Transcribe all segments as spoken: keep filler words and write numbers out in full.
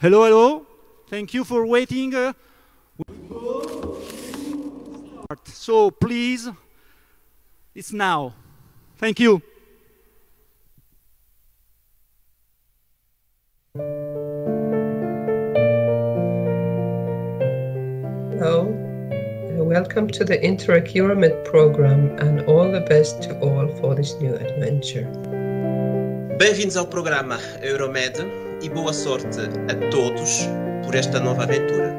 Hello, hello. Thank you for waiting. Uh, so please, it's now. Thank you. Hello, and welcome to the Interreg Euro-MED program, and all the best to all for this new adventure. Bem-vindos ao programa Euro-MED e boa sorte a todos por esta nova aventura.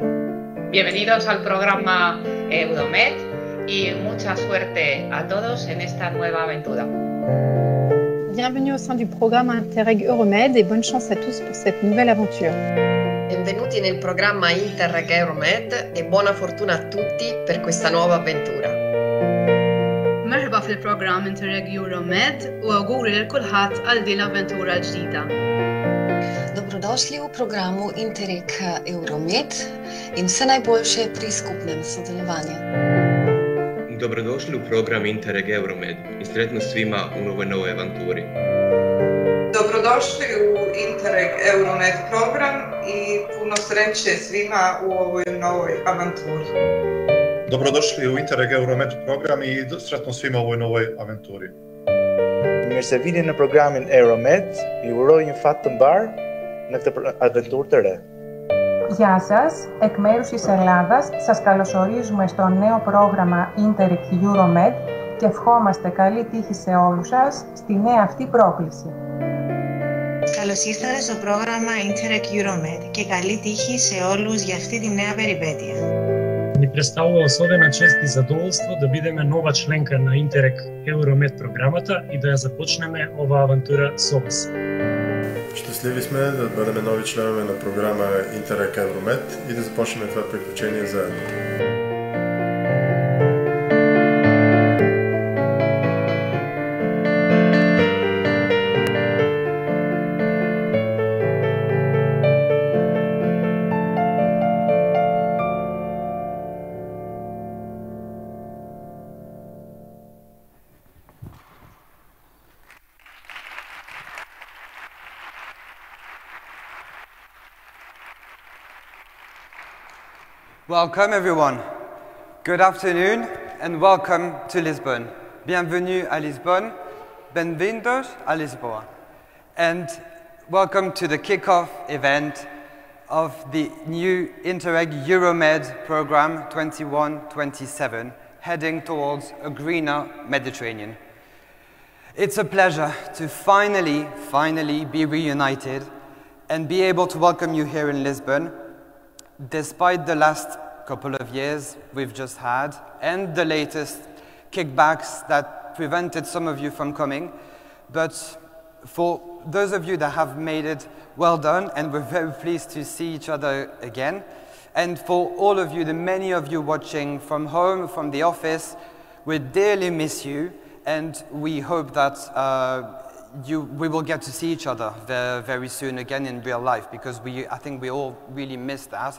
Bienvenidos al programa Euro-MED y mucha suerte a todos en esta nueva aventura. Bienvenue au sein du programme Interreg Euro-MED et bonne chance à tous pour cette nouvelle aventure. Benvenuti nel programma Interreg Euro-MED e buona fortuna a tutti per questa nuova avventura. Merhaba fil program Interreg Euro-MED u auguri lil kulħadd għal din l-avventura l-ġdida. Dobrodošli u programu Interreg Euro-MED in vse najboljše pri skupnem sodelovanju. Dobrodošli u program Interreg Euro-MED i sretno svima u novoj novoj avanturi. Dobrodošli u Interreg Euro-MED program i puno sreće svima u ovoj novoj avanturi. Dobrodošli u Interreg Euro-MED program i sretno svima u ovoj novoj avanturi. Mirë se vini në programin Euro-MED, ju uroj një fat të mbar në këtë aventurë të re. Γεια σας, εκ μέρους της Ελλάδας σας καλωσορίζουμε στο νέο πρόγραμμα Interreg Euro-MED και ευχόμαστε καλή τύχη σε όλους σας στη νέα αυτή πρόκληση. Καλώς ήρθατε στο πρόγραμμα Interreg Euro-MED και καλή τύχη σε όλους για αυτή τη νέα περιπέτεια. Ни представува особена чест и задоволство да бидеме нова членка на Interreg Euro-MED програмата и да ја започнеме оваа авантура со вас. Щастливи сме да бъдем нови членове на програма Interreg Euro-MED и да започнем това приключение заедно. Welcome everyone. Good afternoon and welcome to Lisbon. Bienvenue à Lisbon. Benvindos a Lisboa. And welcome to the kickoff event of the new Interreg Euro-MED program twenty-one twenty-seven, heading towards a greener Mediterranean. It's a pleasure to finally, finally be reunited and be able to welcome you here in Lisbon, despite the last couple of years we've just had and the latest kickbacks that prevented some of you from coming. But for those of you that have made it, well done, and we're very pleased to see each other again. And for all of you, the many of you watching from home, from the office, we dearly miss you, and we hope that uh, You, we will get to see each other very, very soon again in real life, because we, I think we all really miss that.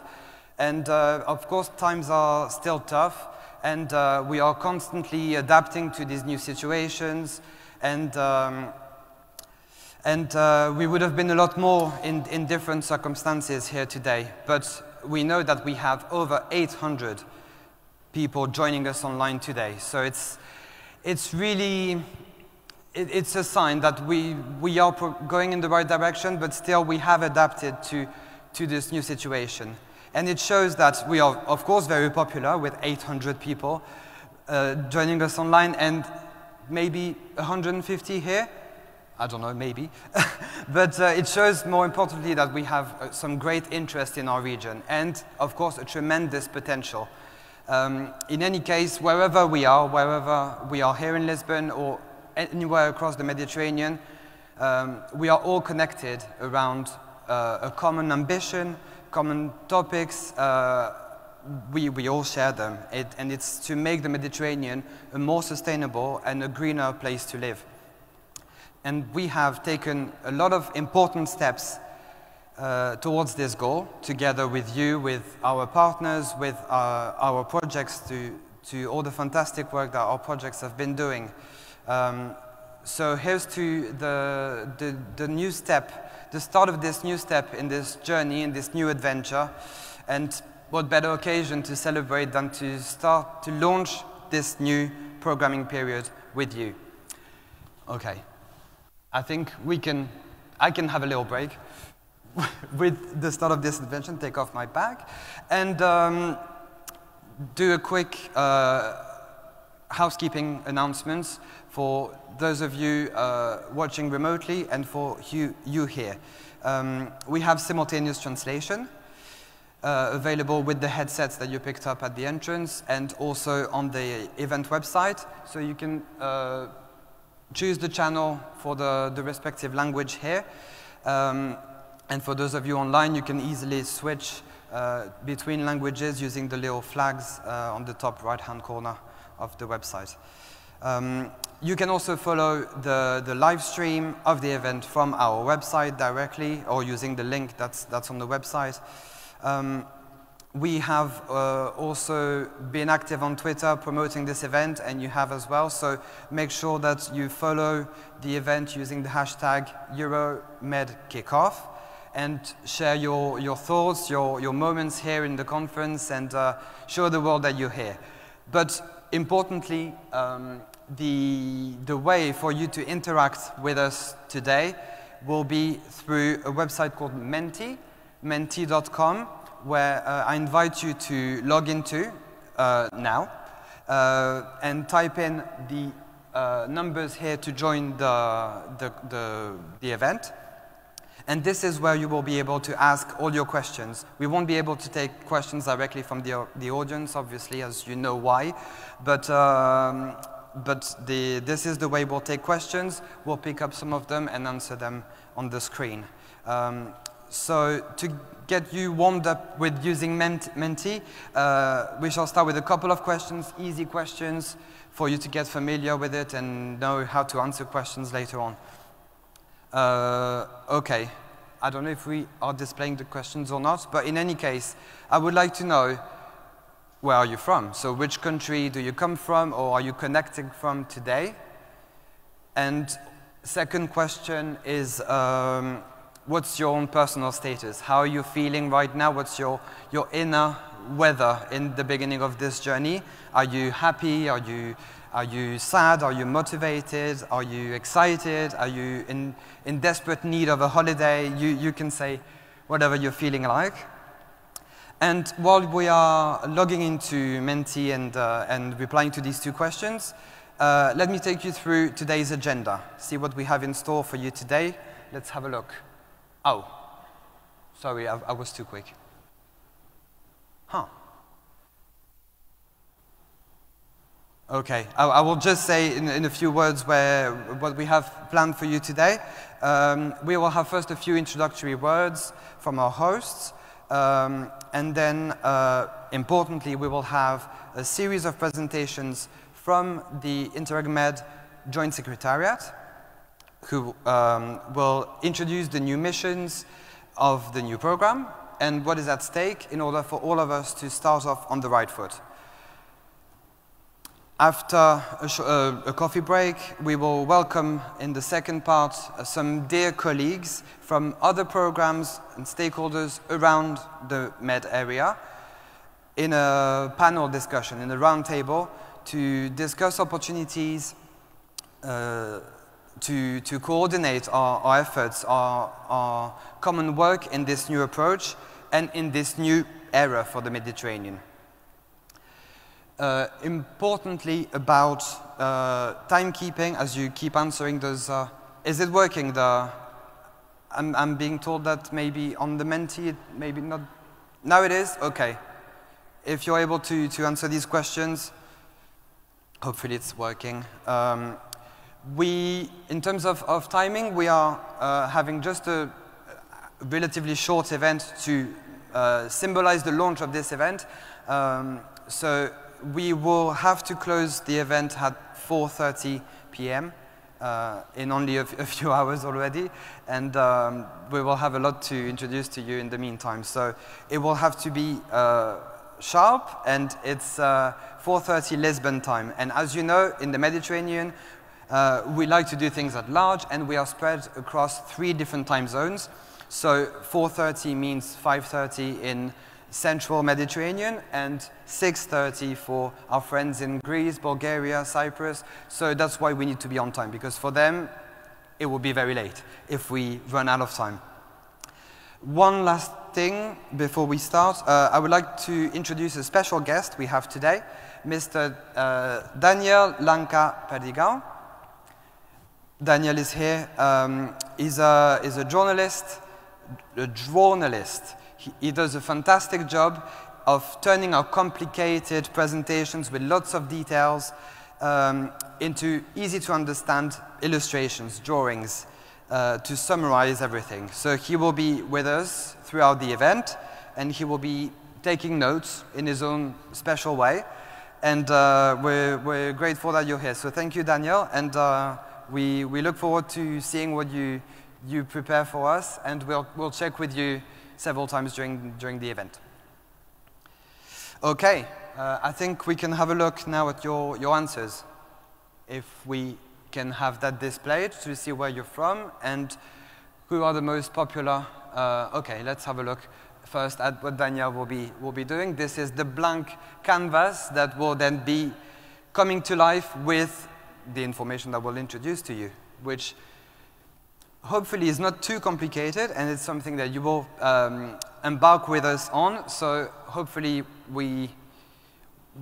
And uh, of course, times are still tough, and uh, we are constantly adapting to these new situations. And, um, and uh, we would have been a lot more in, in different circumstances here today. But we know that we have over eight hundred people joining us online today. So it's, it's really... It's a sign that we, we are going in the right direction, but still we have adapted to, to this new situation. And it shows that we are, of course, very popular with eight hundred people uh, joining us online, and maybe one hundred fifty here. I don't know, maybe. But uh, it shows, more importantly, that we have uh, some great interest in our region and, of course, a tremendous potential. Um, in any case, wherever we are, wherever we are here in Lisbon or anywhere across the Mediterranean, um, we are all connected around uh, a common ambition, common topics. Uh, we, we all share them, it, and it's to make the Mediterranean a more sustainable and a greener place to live. And we have taken a lot of important steps uh, towards this goal, together with you, with our partners, with our, our projects, to, to all the fantastic work that our projects have been doing. Um, So here's to the, the, the new step, the start of this new step in this journey, in this new adventure. And what better occasion to celebrate than to start to launch this new programming period with you. Okay, I think we can, I can have a little break with the start of this adventure, take off my bag, and um, do a quick uh, housekeeping announcements for those of you uh, watching remotely and for you, you here. Um, we have simultaneous translation uh, available with the headsets that you picked up at the entrance and also on the event website, so you can uh, choose the channel for the, the respective language here. Um, and for those of you online, you can easily switch uh, between languages using the little flags uh, on the top right-hand corner of the website. Um, you can also follow the, the live stream of the event from our website directly or using the link that's, that's on the website. Um, we have uh, also been active on Twitter promoting this event, and you have as well, so make sure that you follow the event using the hashtag EuroMedKickoff and share your, your thoughts, your, your moments here in the conference, and uh, show the world that you're here. But importantly, um, the, the way for you to interact with us today will be through a website called Menti, menti dot com, where uh, I invite you to log into uh, now uh, and type in the uh, numbers here to join the, the, the, the event. And this is where you will be able to ask all your questions. We won't be able to take questions directly from the, the audience, obviously, as you know why. But, um, but the, this is the way we'll take questions. We'll pick up some of them and answer them on the screen. Um, so to get you warmed up with using Menti, uh, we shall start with a couple of questions, easy questions, for you to get familiar with it and know how to answer questions later on. Uh, okay, I don't know if we are displaying the questions or not, but in any case, I would like to know where are you from? So which country do you come from or are you connecting from today? And second question is, um, what's your own personal status? How are you feeling right now? What's your, your inner weather in the beginning of this journey? Are you happy? Are you... Are you sad? Are you motivated? Are you excited? Are you in, in desperate need of a holiday? You, you can say whatever you're feeling like. And while we are logging into Menti and, uh, and replying to these two questions, uh, let me take you through today's agenda. See what we have in store for you today. Let's have a look. Oh, sorry, I, I was too quick. Huh. Okay, I, I will just say in, in a few words where, what we have planned for you today. Um, we will have first a few introductory words from our hosts, um, and then, uh, importantly, we will have a series of presentations from the Interreg Med Joint Secretariat, who um, will introduce the new missions of the new program and what is at stake in order for all of us to start off on the right foot. After a, sh uh, a coffee break, we will welcome in the second part uh, some dear colleagues from other programs and stakeholders around the Med area in a panel discussion, in a round table, to discuss opportunities uh, to, to coordinate our, our efforts, our, our common work in this new approach and in this new era for the Mediterranean. Uh, importantly, about uh, timekeeping, as you keep answering those, uh, is it working? The I'm, I'm being told that maybe on the Menti, it maybe not. Now it is? Okay. If you're able to, to answer these questions, hopefully it's working. Um, we, in terms of, of timing, we are uh, having just a relatively short event to uh, symbolize the launch of this event. Um, so we will have to close the event at four thirty p m Uh, in only a, a few hours already, and um, we will have a lot to introduce to you in the meantime. So it will have to be uh, sharp, and it's uh, four thirty Lisbon time. And as you know, in the Mediterranean, Uh, we like to do things at large, and we are spread across three different time zones. So four thirty means five thirty in Central Mediterranean, and six thirty for our friends in Greece, Bulgaria, Cyprus. So that's why we need to be on time, because for them, it will be very late if we run out of time. One last thing before we start, uh, I would like to introduce a special guest we have today, Mister Uh, Daniel Lanca Perdigão. Daniel is here. Um, he's, a, he's a journalist. A journalist. He, he does a fantastic job of turning our complicated presentations with lots of details um, into easy-to-understand illustrations, drawings, uh, to summarize everything. So he will be with us throughout the event, and he will be taking notes in his own special way. And uh, we're, we're grateful that you're here. So thank you, Daniel. And, uh, We, we look forward to seeing what you, you prepare for us, and we'll, we'll check with you several times during, during the event. Okay, uh, I think we can have a look now at your, your answers, if we can have that displayed to see where you're from and who are the most popular. Uh, okay, let's have a look first at what Daniel will be, will be doing. This is the blank canvas that will then be coming to life with the information that we'll introduce to you, which hopefully is not too complicated, and it's something that you will um, embark with us on. So hopefully we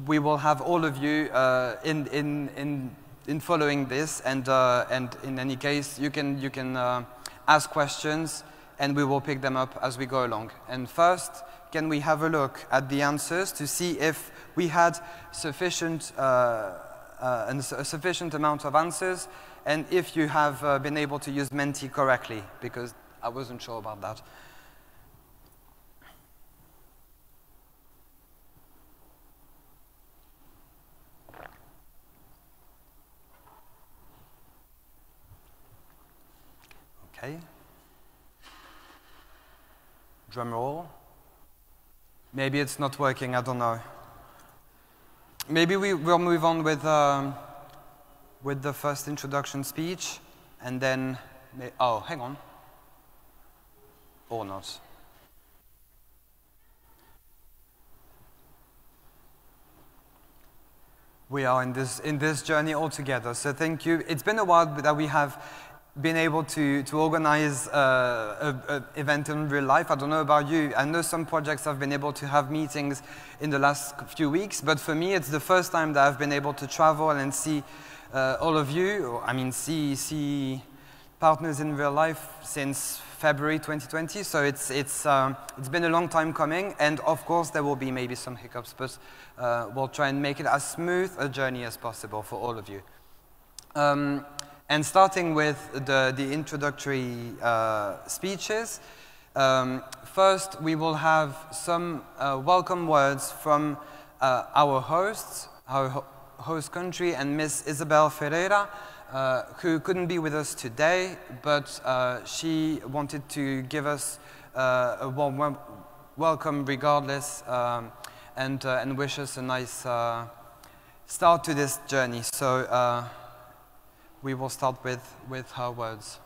we will have all of you uh, in in in in following this, and uh, and in any case you can you can uh, ask questions, and we will pick them up as we go along. And first, can we have a look at the answers to see if we had sufficient. Uh, Uh, and a sufficient amount of answers, and if you have uh, been able to use Menti correctly, because I wasn't sure about that. Okay. Drum roll. Maybe it's not working, I don't know. Maybe we will move on with, um, with the first introduction speech, and then, oh, hang on, or not. We are in this, in this journey all together, so thank you. It's been a while that we have been able to, to organize uh, an event in real life. I don't know about you. I know some projects have been able to have meetings in the last few weeks, but for me, it's the first time that I've been able to travel and see uh, all of you, I mean, see, see partners in real life since February twenty twenty, so it's, it's, um, it's been a long time coming, and of course, there will be maybe some hiccups, but uh, we'll try and make it as smooth a journey as possible for all of you. Um, And starting with the, the introductory uh, speeches, um, first we will have some uh, welcome words from uh, our hosts, our ho host country, and Miss Isabel Ferreira, uh, who couldn't be with us today, but uh, she wanted to give us uh, a warm welcome regardless, um, and, uh, and wish us a nice uh, start to this journey. So. Uh, We will start with, with her words.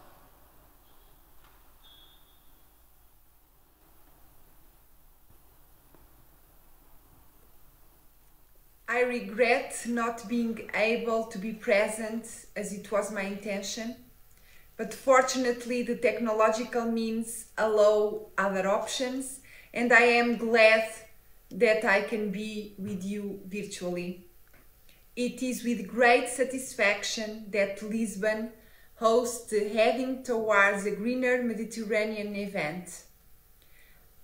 I regret not being able to be present as it was my intention, but fortunately the technological means allow other options, and I am glad that I can be with you virtually. It is with great satisfaction that Lisbon hosts heading towards a greener Mediterranean event.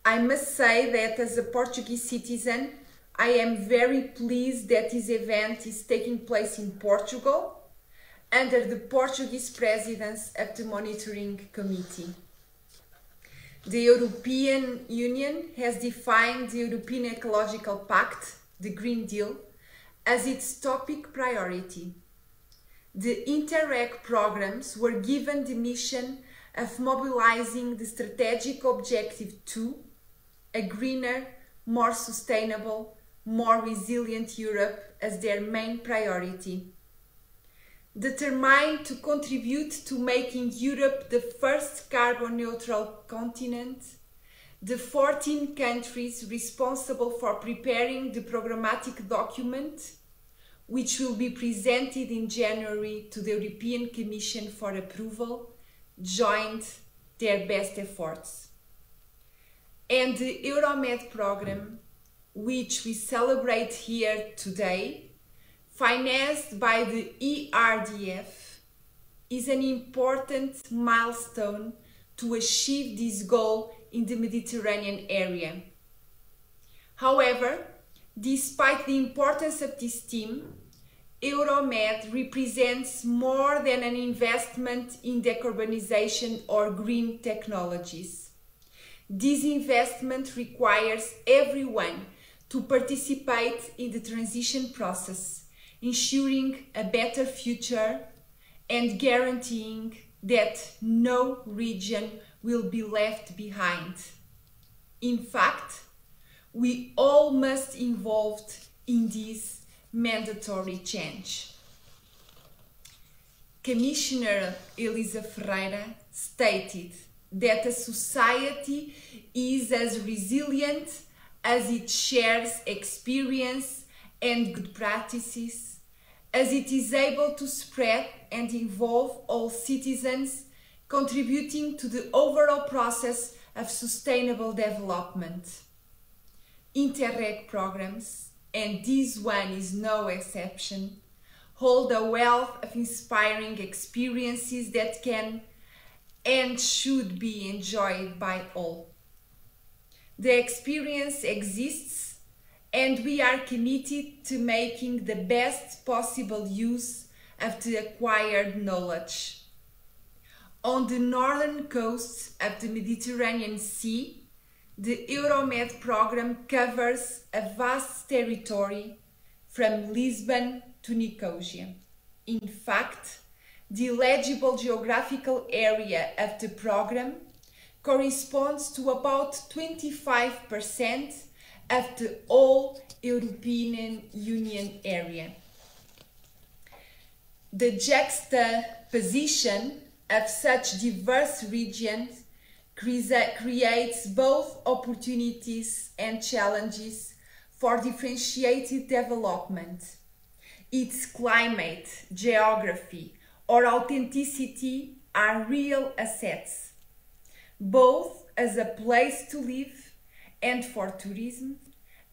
I must say that as a Portuguese citizen, I am very pleased that this event is taking place in Portugal under the Portuguese presidents of the Monitoring Committee. The European Union has defined the European Ecological Pact, the Green Deal, as its topic priority. The Interreg programs were given the mission of mobilizing the strategic objective two, a greener, more sustainable, more resilient Europe as their main priority. determined to contribute to making Europe the first carbon-neutral continent, the fourteen countries responsible for preparing the programmatic document, which will be presented in January to the European Commission for approval, joined their best efforts. And the Euromed programme, which we celebrate here today, financed by the E R D F, is an important milestone to achieve this goal in the Mediterranean area. However, despite the importance of this theme, Euromed represents more than an investment in decarbonization or green technologies. This investment requires everyone to participate in the transition process, ensuring a better future and guaranteeing that no region will be left behind. In fact, we all must be involved in this mandatory change. Commissioner Elisa Ferreira stated that a society is as resilient as it shares experience and good practices, as it is able to spread and involve all citizens, contributing to the overall process of sustainable development. Interreg programs, and this one is no exception, hold a wealth of inspiring experiences that can and should be enjoyed by all. The experience exists, and we are committed to making the best possible use of the acquired knowledge. On the northern coast of the Mediterranean Sea, the Euromed programme covers a vast territory from Lisbon to Nicosia. In fact, the eligible geographical area of the programme corresponds to about twenty-five percent of the whole European Union area. The juxtaposition of such diverse regions creates both opportunities and challenges for differentiated development. Its climate, geography, or authenticity are real assets, both as a place to live and for tourism,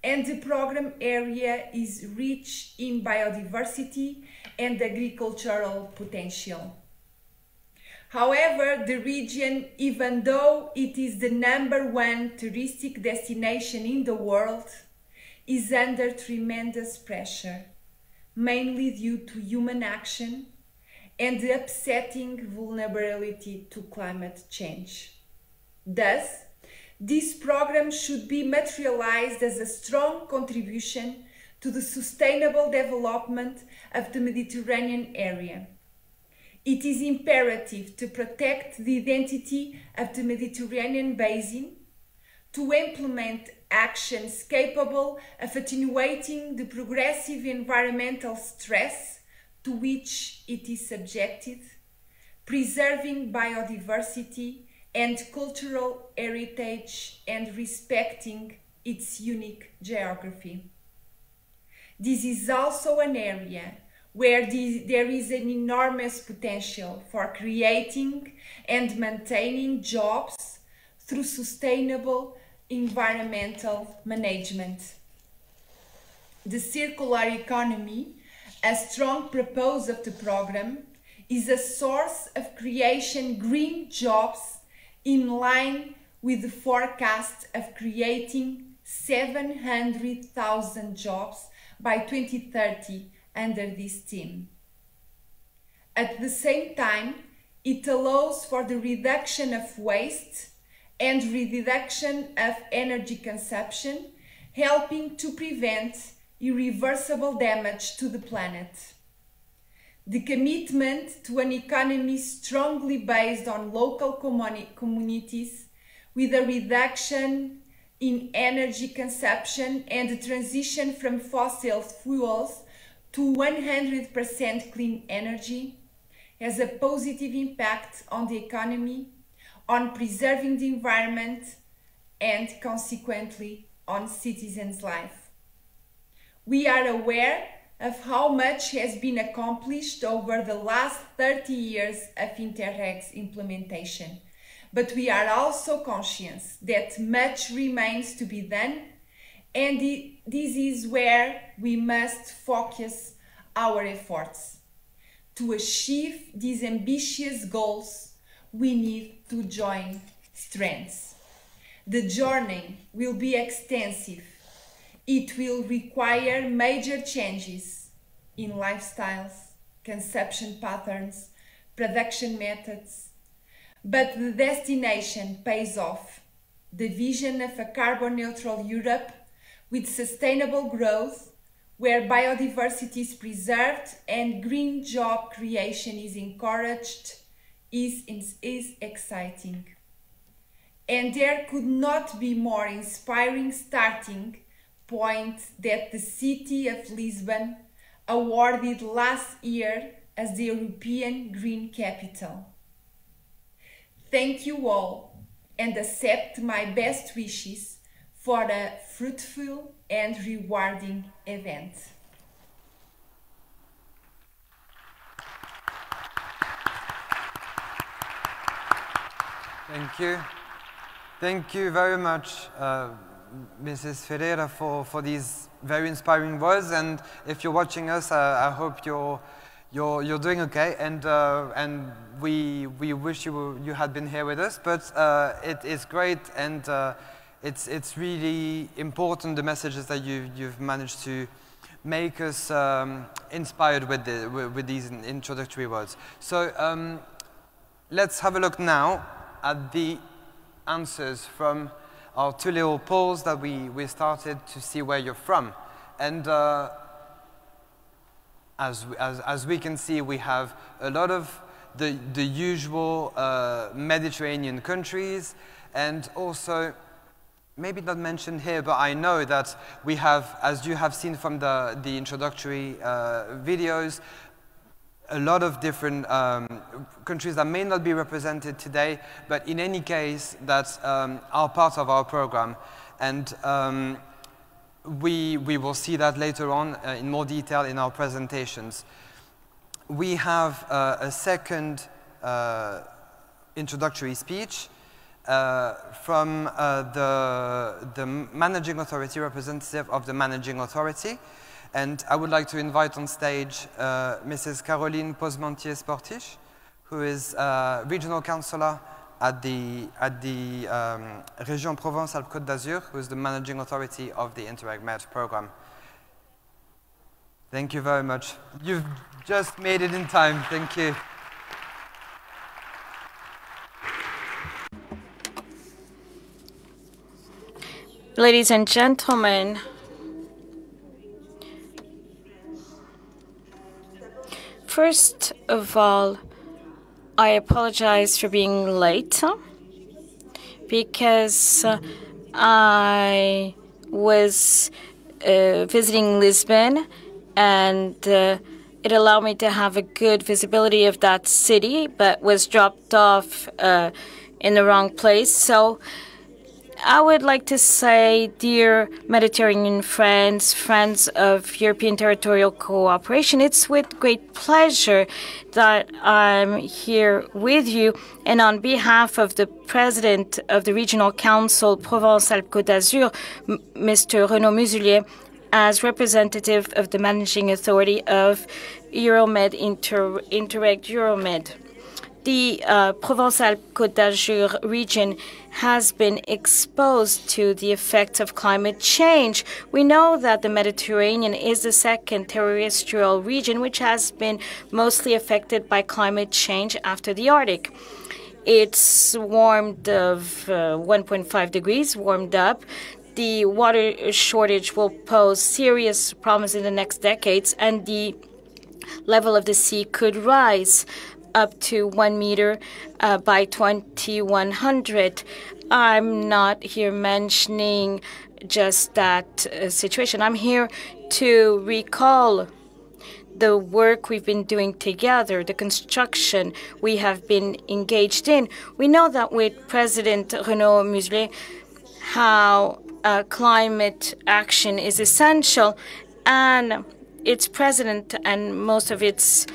and the program area is rich in biodiversity and agricultural potential. However, the region, even though it is the number one touristic destination in the world, is under tremendous pressure, mainly due to human action and the upsetting vulnerability to climate change. Thus, this program should be materialized as a strong contribution to the sustainable development of the Mediterranean area. It is imperative to protect the identity of the Mediterranean basin, to implement actions capable of attenuating the progressive environmental stress to which it is subjected, preserving biodiversity and cultural heritage, and respecting its unique geography. This is also an area where there is an enormous potential for creating and maintaining jobs through sustainable environmental management. The circular economy, a strong purpose of the program, is a source of creation green jobs in line with the forecast of creating seven hundred thousand jobs by twenty thirty under this theme. At the same time, it allows for the reduction of waste and reduction of energy consumption, helping to prevent irreversible damage to the planet. The commitment to an economy strongly based on local communities, with a reduction in energy consumption and a transition from fossil fuels to one hundred percent clean energy has a positive impact on the economy, on preserving the environment, and consequently on citizens' life. We are aware of how much has been accomplished over the last thirty years of Interreg's implementation, but we are also conscious that much remains to be done, and this is where we must focus our efforts. To achieve these ambitious goals, we need to join strengths. The journey will be extensive. It will require major changes in lifestyles, consumption patterns, production methods, but the destination pays off. The vision of a carbon-neutral Europe with sustainable growth, where biodiversity is preserved and green job creation is encouraged, is, is exciting. And there could not be more inspiring starting point that the city of Lisbon awarded last year as the European Green Capital. Thank you all, and accept my best wishes for a fruitful and rewarding event. Thank you. Thank you very much, uh, Missus Ferreira, for, for these very inspiring words. And if you're watching us, uh, I hope you're, you're, you're doing okay. And, uh, and we, we wish you, were, you had been here with us. But uh, it is great, and uh, it's, it's really important, the messages that you, you've managed to make us um, inspired with, the, with these introductory words. So um, let's have a look now at the answers from our two little polls that we, we started to see where you're from. And uh, as, as, as we can see, we have a lot of the, the usual uh, Mediterranean countries, and also, maybe not mentioned here, but I know that we have, as you have seen from the, the introductory uh, videos, a lot of different um, countries that may not be represented today, but in any case that um, are part of our program. And um, we, we will see that later on uh, in more detail in our presentations. We have uh, a second uh, introductory speech uh, from uh, the, the Managing Authority, representative of the Managing Authority. And I would like to invite on stage uh, Missus Caroline Posmentier Sportiche, who is uh, Regional Councillor at the, at the um, Region Provence-Alpes-Côte d'Azur, who is the Managing Authority of the Interreg Med program. Thank you very much. You've just made it in time. Thank you. Ladies and gentlemen, first of all, I apologize for being late because I was uh, visiting Lisbon, and uh, it allowed me to have a good visibility of that city, but was dropped off uh, in the wrong place. So I would like to say, dear Mediterranean friends, friends of European Territorial Cooperation, it's with great pleasure that I'm here with you, and on behalf of the President of the Regional Council Provence-Alpes-Côte d'Azur, Mister Renaud Muselier, as representative of the Managing Authority of Euromed, Inter Interreg Euro-Med. The uh, Provence-Alpes-Côte d'Azur region has been exposed to the effects of climate change. We know that the Mediterranean is the second terrestrial region which has been mostly affected by climate change after the Arctic. It's warmed of uh, one point five degrees, warmed up. The water shortage will pose serious problems in the next decades, and the level of the sea could rise up to one meter uh, by twenty one hundred. I'm not here mentioning just that uh, situation. I'm here to recall the work we've been doing together, the construction we have been engaged in. We know that with President Renaud Muselier, how uh, climate action is essential, and its president and most of its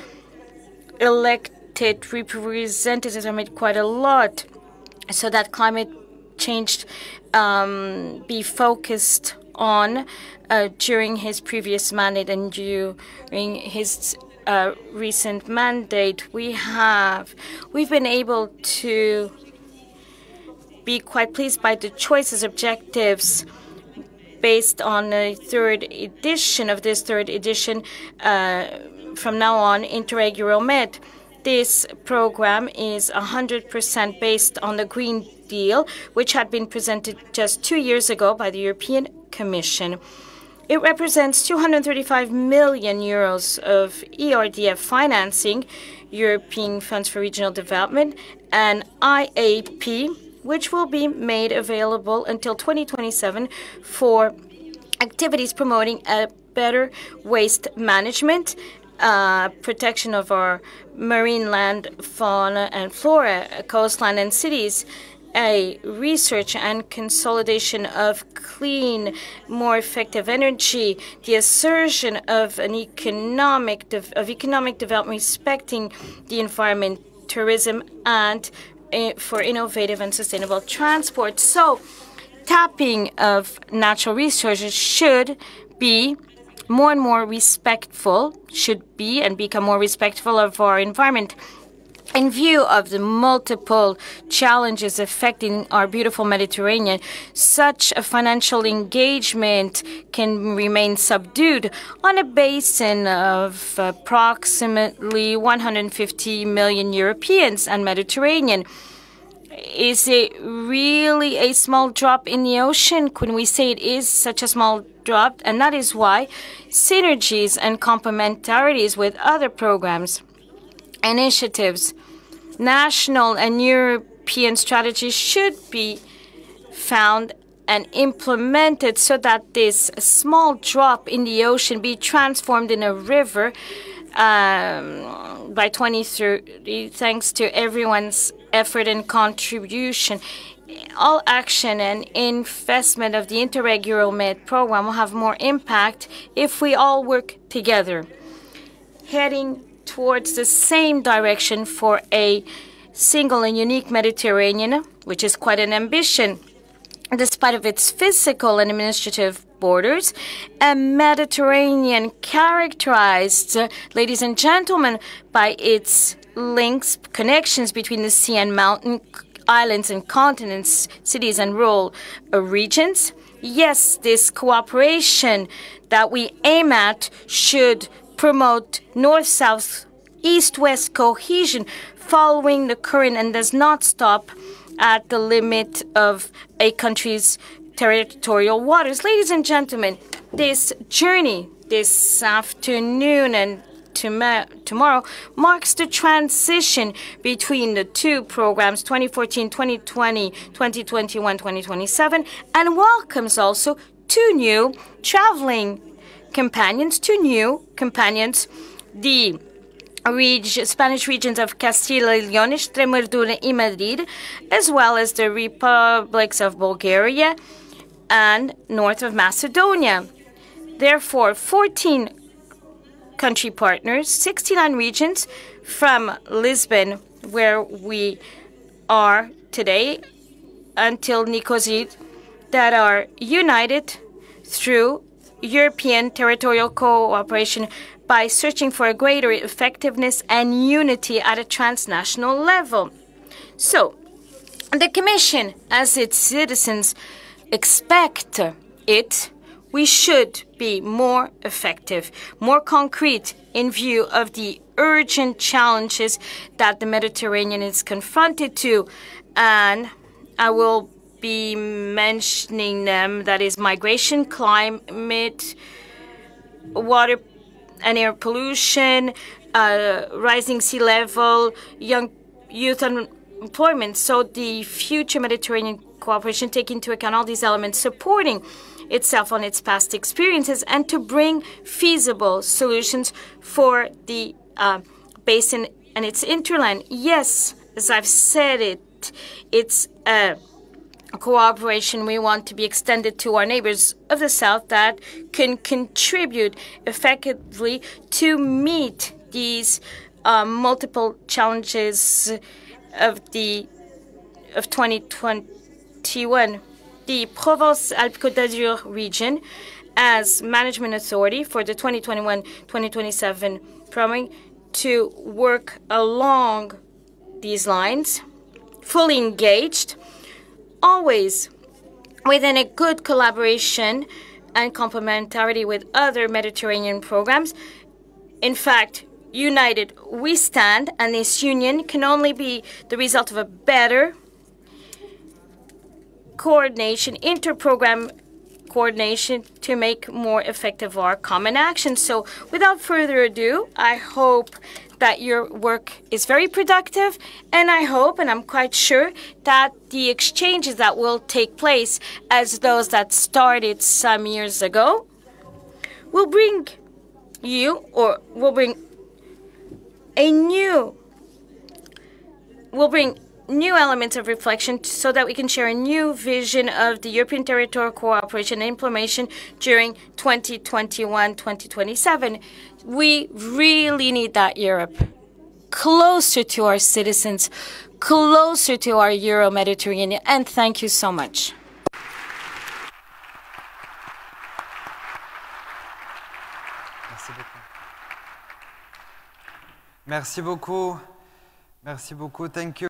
elected representatives have made quite a lot so that climate change um, be focused on uh, during his previous mandate and during his uh, recent mandate. We have, we've been able to be quite pleased by the choices, objectives, based on a third edition of this third edition. Uh, from now on, Interreg Euro-MED. This program is one hundred percent based on the Green Deal, which had been presented just two years ago by the European Commission. It represents two hundred thirty-five million euros of E R D F financing, European Funds for Regional Development, and I A P, which will be made available until twenty twenty-seven for activities promoting a better waste management, uh, protection of our marine land, fauna and flora, coastline and cities, a research and consolidation of clean, more effective energy, the assertion of an economic de- of economic development respecting the environment, tourism, and for innovative and sustainable transport. So tapping of natural resources should be more and more respectful, should be and become more respectful of our environment. In view of the multiple challenges affecting our beautiful Mediterranean, such a financial engagement can remain subdued on a basin of approximately one hundred fifty million Europeans and Mediterranean. Is it really a small drop in the ocean? Can we say it is such a small drop? And that is why synergies and complementarities with other programs, initiatives, national and European strategies should be found and implemented so that this small drop in the ocean be transformed in a river um, by twenty thirty, thanks to everyone's effort and contribution. All action and investment of the Interreg Euro-MED program will have more impact if we all work together, heading towards the same direction for a single and unique Mediterranean, which is quite an ambition. Despite of its physical and administrative borders, a Mediterranean characterized, uh, ladies and gentlemen, by its links, connections between the sea and mountain, islands and continents, cities and rural uh, regions. Yes, this cooperation that we aim at should promote north-south, east-west cohesion following the current and does not stop at the limit of a country's territorial waters. Ladies and gentlemen, this journey this afternoon and tom- tomorrow marks the transition between the two programs, twenty fourteen twenty twenty, twenty twenty-one twenty twenty-seven, and welcomes also two new traveling companions, two new companions, the reg Spanish regions of Castilla y León, Extremadura and Madrid, as well as the republics of Bulgaria and north of Macedonia. Therefore, fourteen country partners, sixty-nine regions from Lisbon, where we are today, until Nicosia, that are united through European territorial cooperation by searching for a greater effectiveness and unity at a transnational level. So, the Commission, as its citizens expect it, we should be more effective, more concrete in view of the urgent challenges that the Mediterranean is confronted to, and I will be mentioning them, that is migration, climate, water and air pollution, uh, rising sea level, young youth unemployment. So the future Mediterranean cooperation take into account all these elements, supporting itself on its past experiences and to bring feasible solutions for the uh, basin and its interland. Yes, as I've said it, it's a cooperation we want to be extended to our neighbors of the south that can contribute effectively to meet these uh, multiple challenges of the of twenty twenty-one. The Provence-Alpes-Côte d'Azur region, as management authority for the twenty twenty-one twenty twenty-seven programming, to work along these lines, fully engaged, always within a good collaboration and complementarity with other Mediterranean programs. In fact, united we stand, and this union can only be the result of a better coordination, inter-program coordination, to make more effective our common action. So without further ado, I hope that your work is very productive, and I hope, and I'm quite sure, that the exchanges that will take place as those that started some years ago will bring you, or will bring a new, will bring new elements of reflection so that we can share a new vision of the European territorial cooperation and implementation during twenty twenty-one twenty twenty-seven. We really need that Europe closer to our citizens, closer to our Euro-Mediterranean, and thank you so much. Merci beaucoup. Merci beaucoup. Merci beaucoup. Thank you.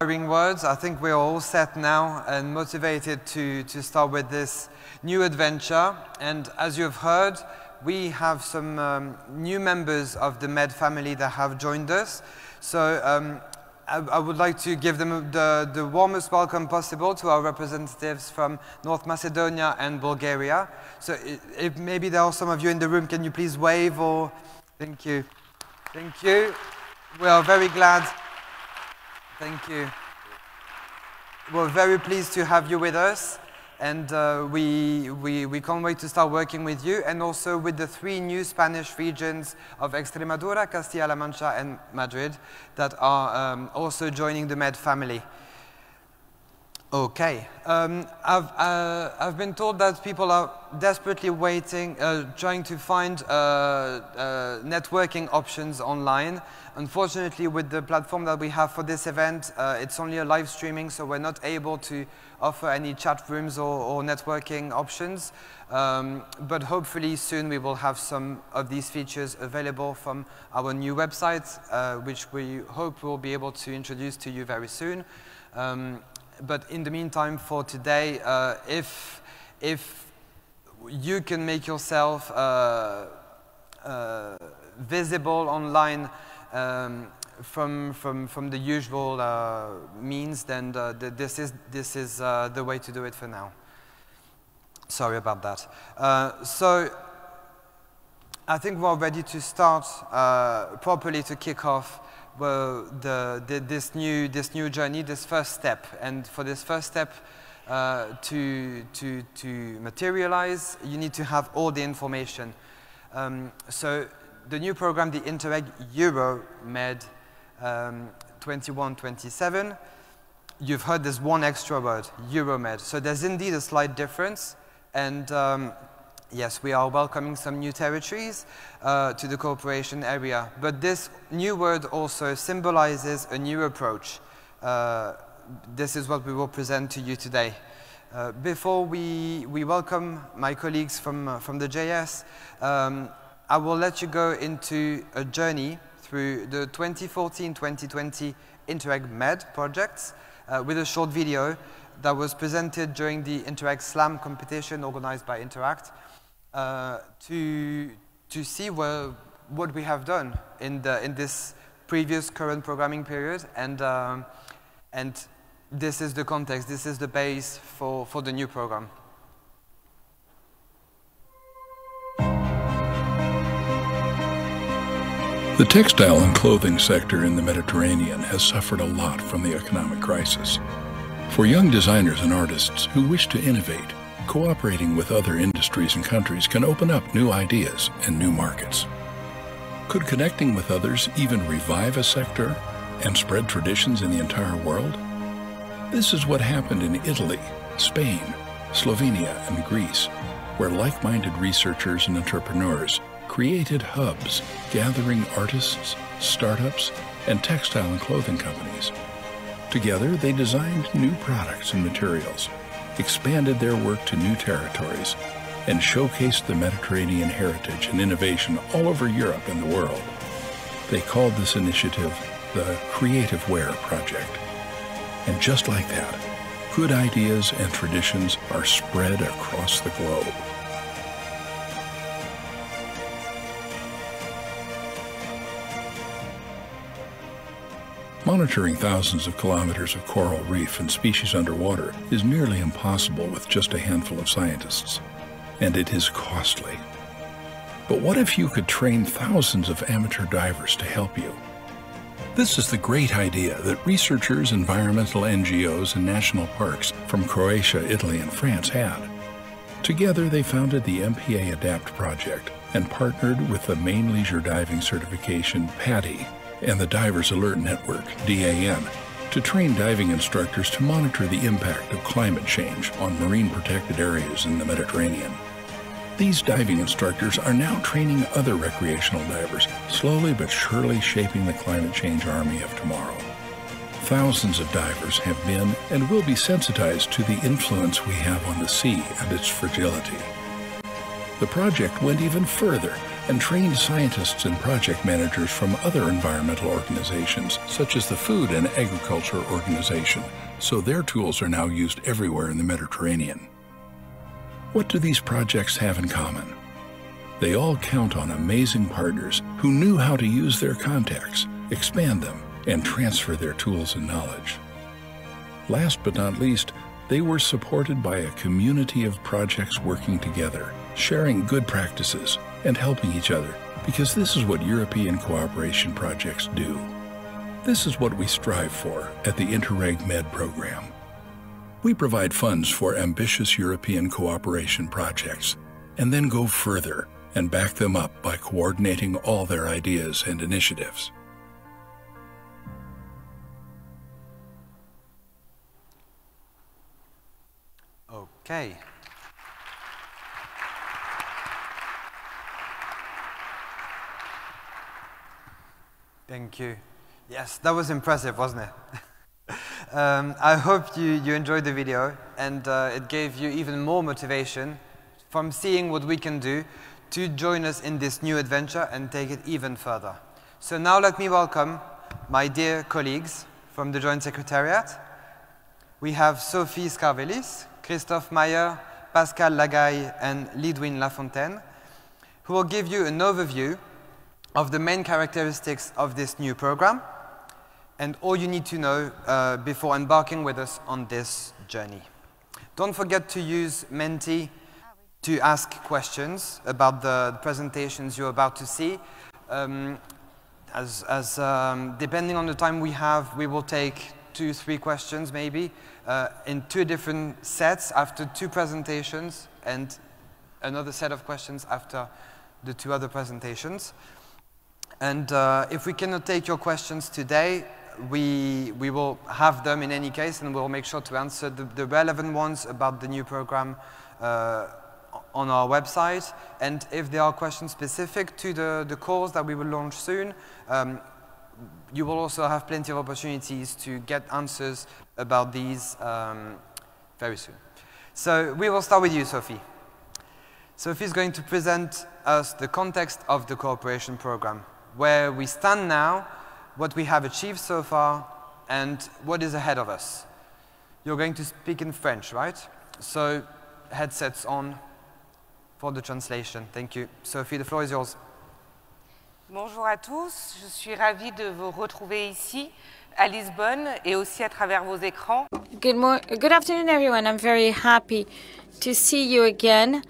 Inspiring words. I think we're all set now and motivated to, to start with this new adventure. And as you've heard, we have some um, new members of the Med family that have joined us. So um, I, I would like to give them the, the warmest welcome possible to our representatives from North Macedonia and Bulgaria. So if maybe there are some of you in the room, can you please wave? Or thank you. Thank you. We are very glad. Thank you. We're very pleased to have you with us, and uh, we, we, we can't wait to start working with you, and also with the three new Spanish regions of Extremadura, Castilla-La Mancha, and Madrid that are um, also joining the Med family. Okay. Um, I've, uh, I've been told that people are desperately waiting, uh, trying to find uh, uh, networking options online. Unfortunately, with the platform that we have for this event, uh, it's only a live streaming, so we're not able to offer any chat rooms or, or networking options. Um, but hopefully soon we will have some of these features available from our new website, uh, which we hope we'll be able to introduce to you very soon. Um, But in the meantime, for today, uh, if, if you can make yourself uh, uh, visible online um, from, from, from the usual uh, means, then the, the, this is, this is uh, the way to do it for now. Sorry about that. Uh, so I think we're ready to start uh, properly to kick off Well, the, the, this new this new journey, this first step, and for this first step uh, to to to materialize, you need to have all the information. Um, so the new program, the Interreg Euro-MED um, twenty-one twenty-seven. You've heard this one extra word, Euro-MED. So there's indeed a slight difference, and. Um, Yes, we are welcoming some new territories uh, to the cooperation area, but this new word also symbolizes a new approach. Uh, this is what we will present to you today. Uh, before we, we welcome my colleagues from, uh, from the J S, um, I will let you go into a journey through the twenty fourteen twenty twenty Interreg Med projects uh, with a short video that was presented during the Interreg Slam competition organized by Interact. Uh, to to see well, what we have done in the in this previous current programming period, and um, and this is the context, this is the base for for the new program. The textile and clothing sector in the Mediterranean has suffered a lot from the economic crisis. For young designers and artists who wish to innovate, cooperating with other industries and countries can open up new ideas and new markets. Could connecting with others even revive a sector and spread traditions in the entire world? This is what happened in Italy, Spain, Slovenia, and Greece, where like-minded researchers and entrepreneurs created hubs gathering artists, startups, and textile and clothing companies. Together, they designed new products and materials, expanded their work to new territories, and showcased the Mediterranean heritage and innovation all over Europe and the world. They called this initiative the Creative Wear Project. And just like that, good ideas and traditions are spread across the globe. Monitoring thousands of kilometers of coral reef and species underwater is nearly impossible with just a handful of scientists, and it is costly. But what if you could train thousands of amateur divers to help you? This is the great idea that researchers, environmental N G Os, and national parks from Croatia, Italy, and France had. Together, they founded the M P A Adapt project and partnered with the main leisure diving certification, PADI, and the Divers Alert Network, D A N, to train diving instructors to monitor the impact of climate change on marine protected areas in the Mediterranean. These diving instructors are now training other recreational divers, slowly but surely shaping the climate change army of tomorrow. Thousands of divers have been and will be sensitized to the influence we have on the sea and its fragility. The project went even further and trained scientists and project managers from other environmental organizations, such as the Food and Agriculture Organization, so their tools are now used everywhere in the Mediterranean. What do these projects have in common? They all count on amazing partners who knew how to use their contacts, expand them, and transfer their tools and knowledge. Last but not least, they were supported by a community of projects working together, sharing good practices, and helping each other, because this is what European cooperation projects do. This is what we strive for at the Interreg Med program. We provide funds for ambitious European cooperation projects, and then go further and back them up by coordinating all their ideas and initiatives. Okay. Thank you. Yes, that was impressive, wasn't it? um, I hope you, you enjoyed the video and uh, it gave you even more motivation from seeing what we can do to join us in this new adventure and take it even further. So now let me welcome my dear colleagues from the Joint Secretariat. We have Sophie Scarvelis, Christophe Meyer, Pascal Lagaille, and Lidwin Lafontaine, who will give you an overview of the main characteristics of this new program and all you need to know uh, before embarking with us on this journey. Don't forget to use Menti to ask questions about the presentations you're about to see. Um, as as um, depending on the time we have, we will take two, three questions maybe uh, in two different sets after two presentations and another set of questions after the two other presentations. And uh, if we cannot take your questions today, we, we will have them in any case, and we'll make sure to answer the, the relevant ones about the new program uh, on our website. And if there are questions specific to the, the course that we will launch soon, um, you will also have plenty of opportunities to get answers about these um, very soon. So we will start with you, Sophie. Sophie is going to present us the context of the cooperation program, where we stand now, what we have achieved so far, and what is ahead of us. You're going to speak in French, right? So, headsets on for the translation. Thank you. Sophie, the floor is yours. Bonjour à tous. Je suis ravie de vous retrouver ici, à Lisbonne, et aussi à travers vos écrans. Good, good afternoon, everyone. I'm very happy to see you again.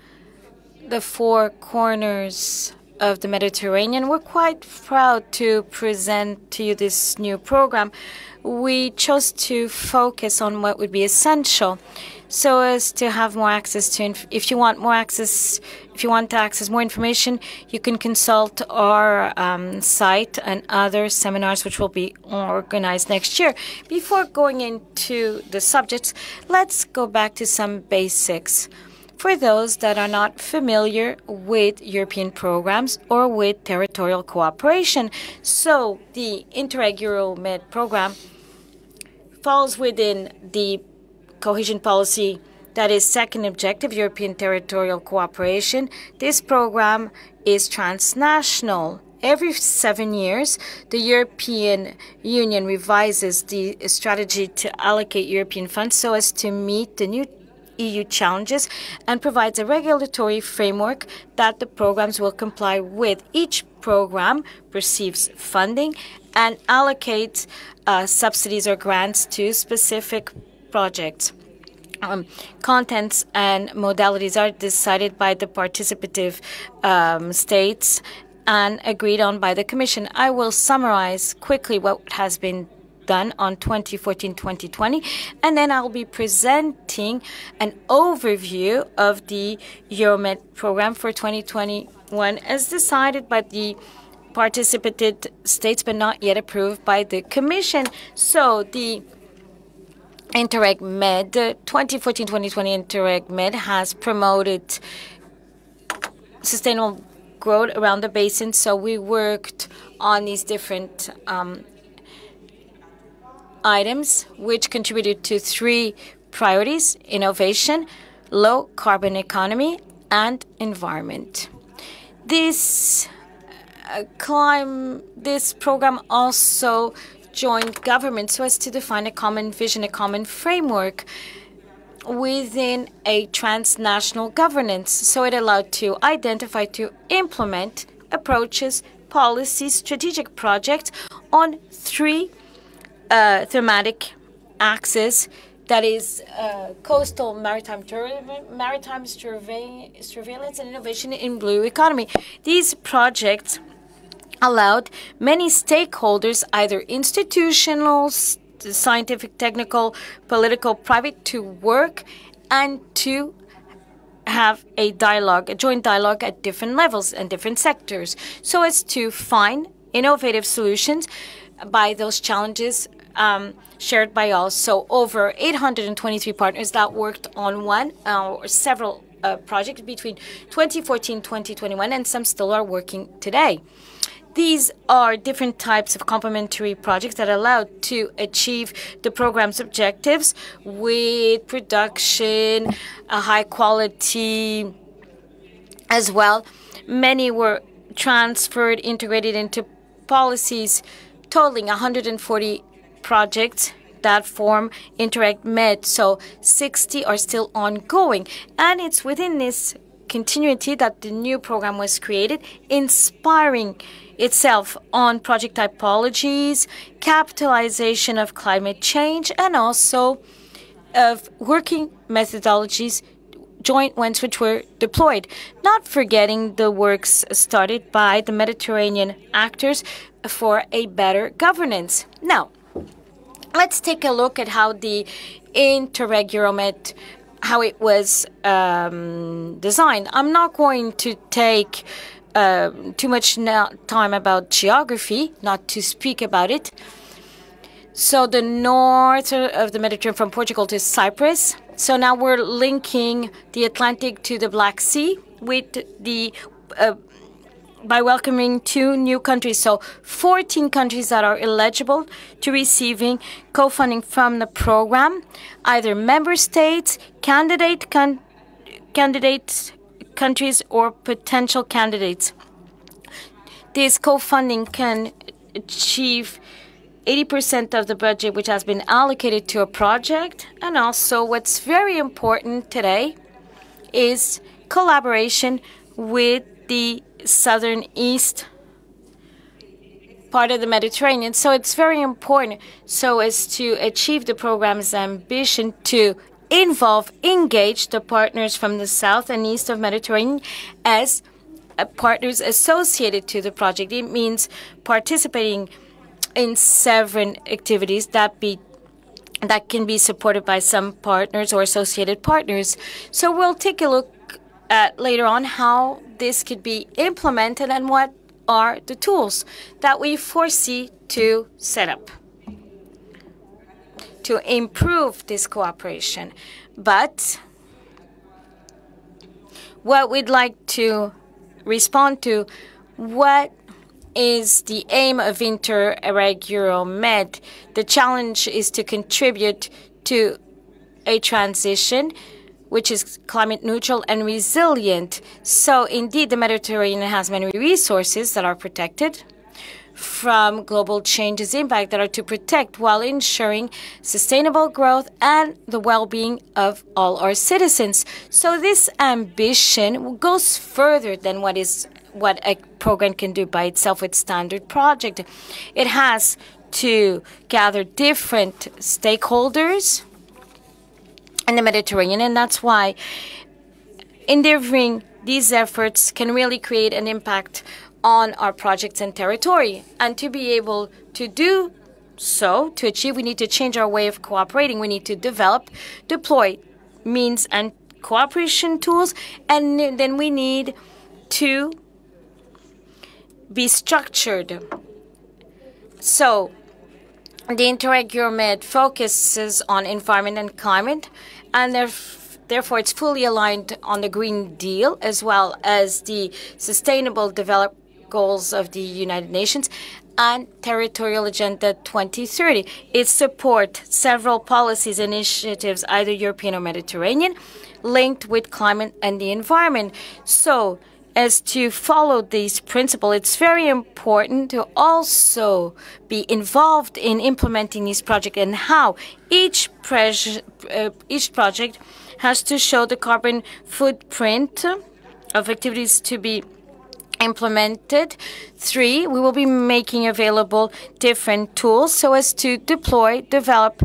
The four corners of the Mediterranean. We're quite proud to present to you this new program, we chose to focus on what would be essential, so as to have more access to, inf if you want more access, if you want to access more information, you can consult our um, site and other seminars which will be organized next year. Before going into the subjects, let's go back to some basics for those that are not familiar with European programs or with territorial cooperation. So the Interreg Euro-MED program falls within the cohesion policy, that is second objective, European territorial cooperation. This program is transnational. Every seven years, the European Union revises the strategy to allocate European funds so as to meet the new E U challenges and provides a regulatory framework that the programs will comply with. Each program receives funding and allocates uh, subsidies or grants to specific projects. Um, contents and modalities are decided by the participative um, states and agreed on by the Commission. I will summarize quickly what has been done on twenty fourteen twenty twenty, and then I'll be presenting an overview of the Euromed program for twenty twenty-one as decided by the participated states but not yet approved by the Commission. So the Interreg Med, twenty fourteen twenty twenty Interreg Med has promoted sustainable growth around the basin, so we worked on these different um, items which contributed to three priorities: innovation, low carbon economy, and environment. This uh, climb, this program also joined governments so as to define a common vision, a common framework within a transnational governance. So it allowed to identify, to implement approaches, policies, strategic projects on three Uh, thematic axis, that is uh, coastal maritime tourism, maritime surve surveillance, and innovation in blue economy. These projects allowed many stakeholders, either institutional, scientific, technical, political, private, to work and to have a dialogue, a joint dialogue at different levels and different sectors, so as to find innovative solutions by those challenges um, shared by all. So over eight hundred twenty-three partners that worked on one uh, or several uh, projects between twenty fourteen twenty twenty-one, and some still are working today. These are different types of complementary projects that allow to achieve the program's objectives with production, a high quality as well. Many were transferred, integrated into policies, totaling one hundred forty projects that form Interreg Med, so sixty are still ongoing. And it's within this continuity that the new program was created, inspiring itself on project typologies, capitalization of climate change, and also of working methodologies, joint ones which were deployed, not forgetting the works started by the Mediterranean actors for a better governance. Now, let's take a look at how the Interreg Euromed, how it was um, designed. I'm not going to take uh, too much time about geography, not to speak about it. So the north of the Mediterranean from Portugal to Cyprus. So now we're linking the Atlantic to the Black Sea with the uh, by welcoming two new countries, so fourteen countries that are eligible to receiving co-funding from the program, either member states, candidate con candidates countries, or potential candidates. This co-funding can achieve eighty percent of the budget which has been allocated to a project, and also what's very important today is collaboration with the southern east part of the Mediterranean. So it's very important so as to achieve the program's ambition to involve, engage the partners from the south and east of Mediterranean as partners associated to the project. It means participating in seven activities that be that can be supported by some partners or associated partners. So we'll take a look at later on how this could be implemented and what are the tools that we foresee to set up to improve this cooperation. But what we'd like to respond to, what is the aim of Interreg Euro-Med? The challenge is to contribute to a transition which is climate neutral and resilient. So indeed, the Mediterranean has many resources that are protected from global changes impact that are to protect while ensuring sustainable growth and the well-being of all our citizens. So this ambition goes further than what is what a program can do by itself with standard project. It has to gather different stakeholders in the Mediterranean, and that's why endeavoring these efforts can really create an impact on our projects and territory. And to be able to do so, to achieve, we need to change our way of cooperating. We need to develop, deploy means and cooperation tools, and then we need to be structured. So the Interreg Euro-Med focuses on environment and climate, and therefore Therefore, it's fully aligned on the Green Deal as well as the Sustainable Development Goals of the United Nations and Territorial Agenda twenty thirty. It supports several policies and initiatives, either European or Mediterranean, linked with climate and the environment. So as to follow these principles, it's very important to also be involved in implementing these projects and how each, uh, each project has to show the carbon footprint of activities to be implemented. Three, we will be making available different tools so as to deploy, develop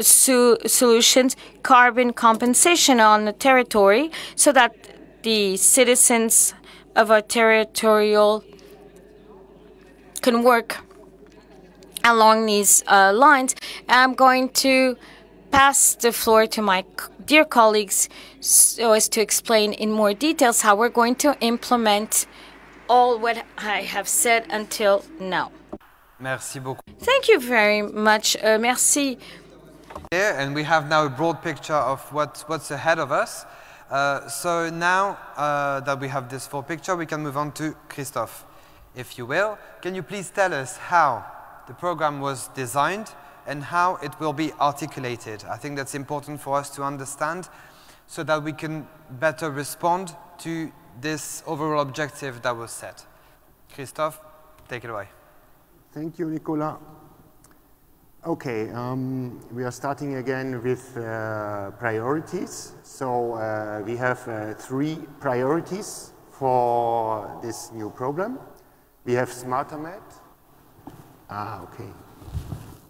so solutions, carbon compensation on the territory so that the citizens of our territorial can work along these uh, lines. I'm going to pass the floor to my dear colleagues so as to explain in more details how we're going to implement all what I have said until now. Merci beaucoup. Thank you very much. Uh, merci. Yeah, and we have now a broad picture of what, what's ahead of us. Uh, so now uh, that we have this full picture, we can move on to Christophe, if you will. Can you please tell us how the program was designed and how it will be articulated? I think that's important for us to understand so that we can better respond to this overall objective that was set. Christophe, take it away. Thank you, Nicolas. Okay, um, we are starting again with uh, priorities. So uh, we have uh, three priorities for this new program. We have SmarterMed. Ah, okay.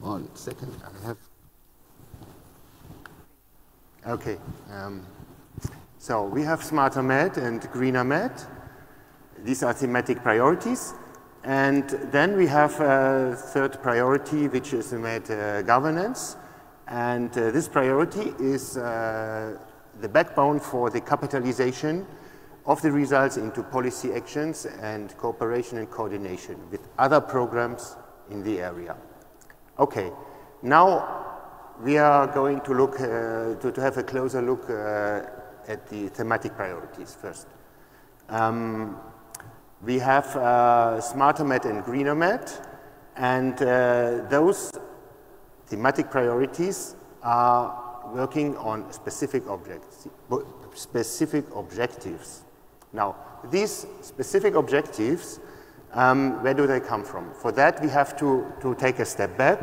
One second, I have. Okay. Um, so we have SmarterMed and GreenerMed. These are thematic priorities. And then we have a third priority, which is made uh, governance. And uh, this priority is uh, the backbone for the capitalization of the results into policy actions and cooperation and coordination with other programs in the area. Okay, now we are going to look, uh, to, to have a closer look uh, at the thematic priorities first. Um, We have uh, SmarterMed and GreenerMed, and uh, those thematic priorities are working on specific objects, specific objectives. Now, these specific objectives, um, where do they come from? For that, we have to, to take a step back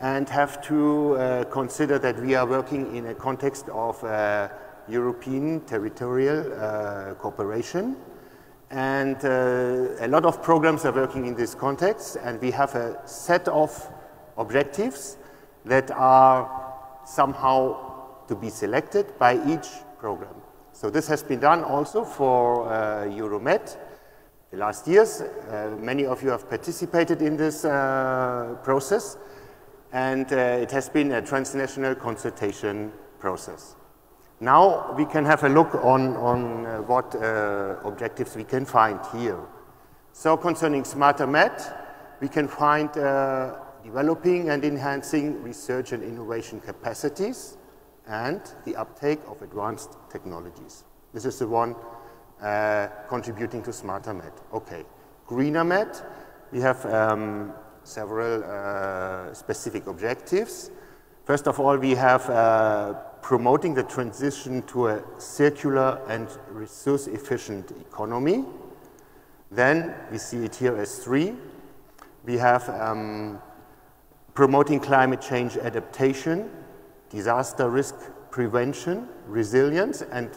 and have to uh, consider that we are working in a context of uh, European territorial uh, cooperation. And uh, a lot of programs are working in this context, and we have a set of objectives that are somehow to be selected by each program. So this has been done also for uh, Euro-Med, The last years, uh, many of you have participated in this uh, process, and uh, it has been a transnational consultation process. Now we can have a look on, on uh, what uh, objectives we can find here. So concerning SmarterMed, we can find uh, developing and enhancing research and innovation capacities and the uptake of advanced technologies. This is the one uh, contributing to SmarterMed. Okay, GreenerMed, we have um, several uh, specific objectives. First of all, we have uh, promoting the transition to a circular and resource-efficient economy. Then we see it here as three. We have um, promoting climate change adaptation, disaster risk prevention, resilience, and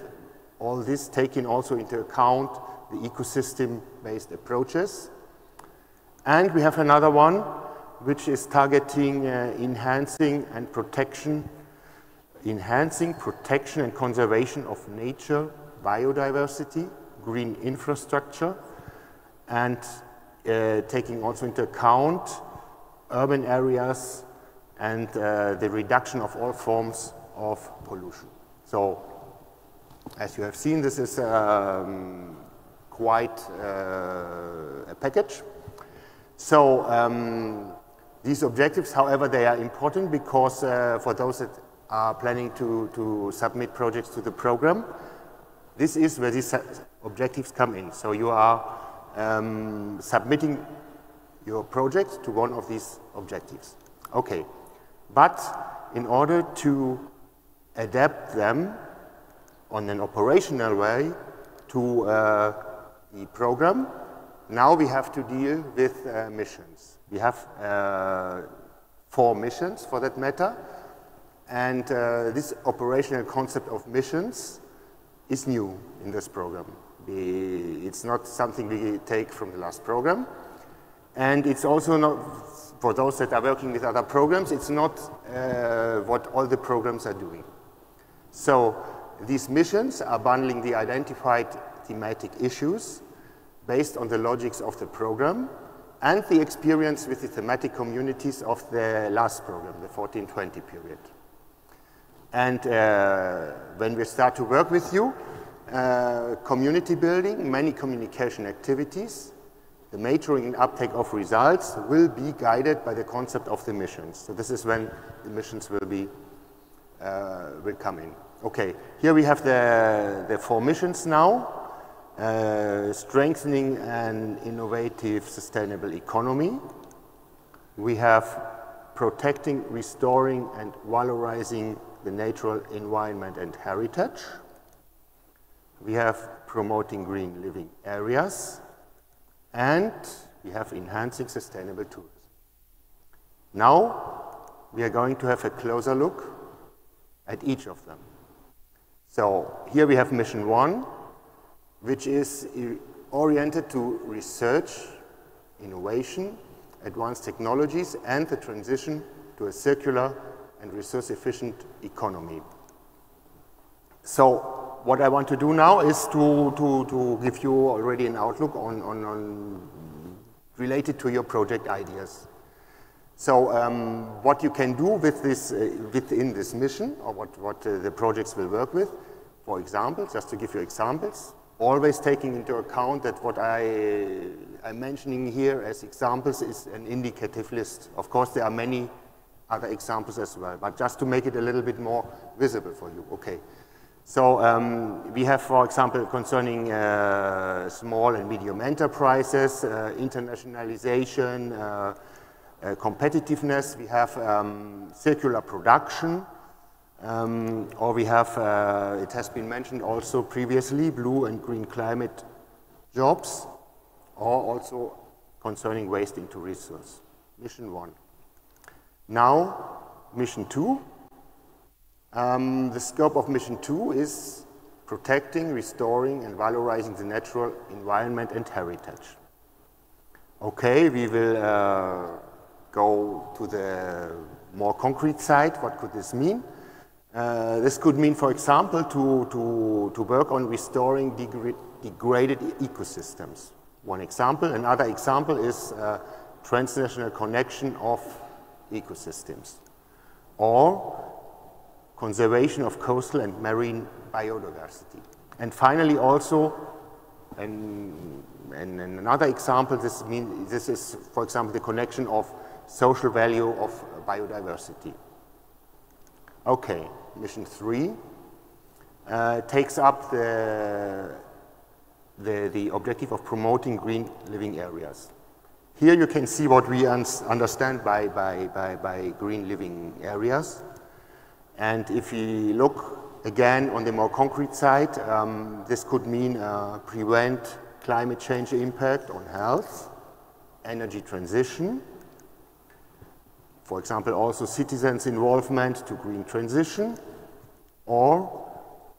all this taking also into account the ecosystem-based approaches. And we have another one, which is targeting uh, enhancing and protection, enhancing protection and conservation of nature, biodiversity, green infrastructure, and uh, taking also into account urban areas and uh, the reduction of all forms of pollution. So, as you have seen, this is um, quite uh, a package. So, um, these objectives, however, they are important because uh, for those that are planning to, to submit projects to the program, this is where these objectives come in. So, you are um, submitting your project to one of these objectives. Okay, but in order to adapt them on an operational way to uh, the program, now we have to deal with uh, missions. We have uh, four missions for that matter, and uh, this operational concept of missions is new in this program. We, it's not something we take from the last program, and it's also not, for those that are working with other programs, it's not uh, what all the programs are doing. So these missions are bundling the identified thematic issues based on the logics of the program and the experience with the thematic communities of the last program, the fourteen twenty period. And uh, when we start to work with you, uh, community building, many communication activities, the measuring and uptake of results will be guided by the concept of the missions. So this is when the missions will be, uh, will come in. Okay, here we have the, the four missions now. Uh, strengthening an innovative, sustainable economy. We have protecting, restoring, and valorizing the natural environment and heritage. We have promoting green living areas. And we have enhancing sustainable tourism. Now, we are going to have a closer look at each of them. So, here we have mission one, which is oriented to research, innovation, advanced technologies, and the transition to a circular and resource-efficient economy. So, what I want to do now is to, to, to give you already an outlook on, on, on related to your project ideas. So, um, what you can do with this, uh, within this mission, or what, what uh, the projects will work with, for example, just to give you examples, always taking into account that what I, I'm mentioning here as examples is an indicative list. Of course, there are many other examples as well, but just to make it a little bit more visible for you, okay. So, um, we have, for example, concerning uh, small and medium enterprises, uh, internationalization, uh, uh, competitiveness, we have um, circular production, um, or we have, uh, it has been mentioned also previously, blue and green climate jobs, or also concerning waste into resource. Mission one. Now, mission two. Um, the scope of mission two is protecting, restoring, and valorizing the natural environment and heritage. Okay, we will uh, go to the more concrete side. What could this mean? Uh, this could mean, for example, to, to, to work on restoring degra- degraded ecosystems. one example. Another example is uh, transnational connection of ecosystems, or conservation of coastal and marine biodiversity. And finally also, and, and another example, this, mean, this is, for example, the connection of social value of biodiversity. Okay, mission three uh, takes up the, the, the objective of promoting green living areas. Here you can see what we un understand by, by, by, by green living areas. And if you look again on the more concrete side, um, this could mean uh, prevent climate change impact on health, energy transition, for example, also citizens' involvement to green transition, or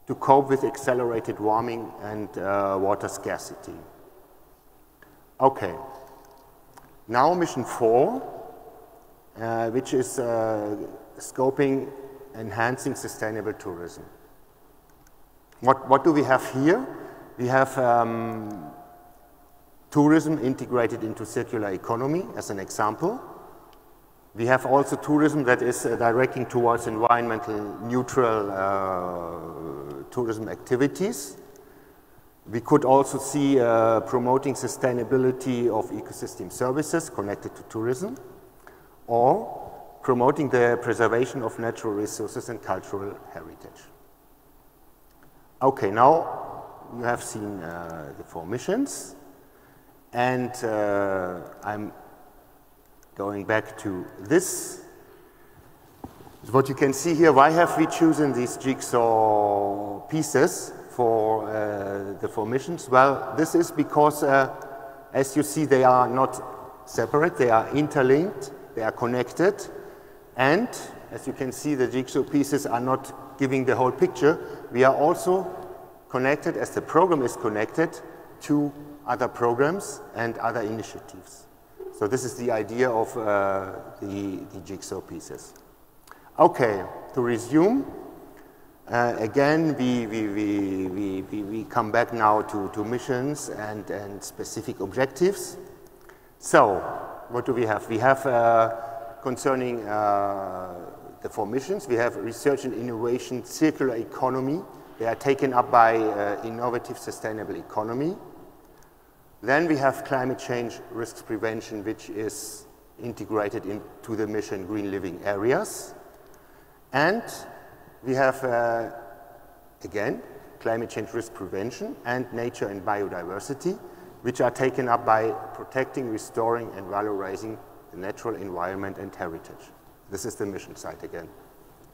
to cope with accelerated warming and uh, water scarcity. Okay, now mission four, uh, which is uh, scoping enhancing sustainable tourism. What, what do we have here? We have um, tourism integrated into circular economy as an example. We have also tourism that is uh, directing towards environmental neutral uh, tourism activities. We could also see uh, promoting sustainability of ecosystem services connected to tourism, or promoting the preservation of natural resources and cultural heritage. Okay, now you have seen uh, the four missions, and uh, I'm going back to this. What you can see here, why have we chosen these jigsaw pieces for uh, the four missions? Well, this is because, uh, as you see, they are not separate, they are interlinked, they are connected, and as you can see, the jigsaw pieces are not giving the whole picture. We are also connected, as the program is connected, to other programs and other initiatives. So this is the idea of uh, the, the jigsaw pieces. Okay, to resume, uh, again, we, we, we, we, we, we come back now to, to missions and, and specific objectives. So, what do we have? We have uh, Concerning uh, the four missions, we have research and innovation, circular economy. They are taken up by uh, innovative sustainable economy. Then we have climate change risks prevention, which is integrated into the mission green living areas. And we have, uh, again, climate change risk prevention and nature and biodiversity, which are taken up by protecting, restoring, and valorizing the natural environment and heritage. This is the mission site again.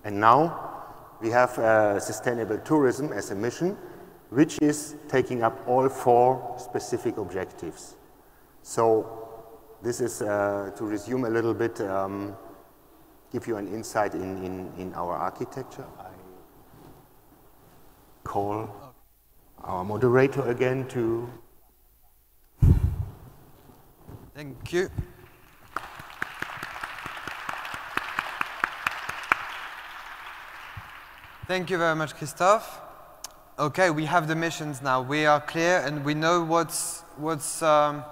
And now we have uh, sustainable tourism as a mission, which is taking up all four specific objectives. So this is, uh, to resume a little bit, um, give you an insight in, in, in our architecture. I call our moderator again to... Thank you. Thank you very much, Christophe. Okay, we have the missions now. We are clear and we know what's, what's um,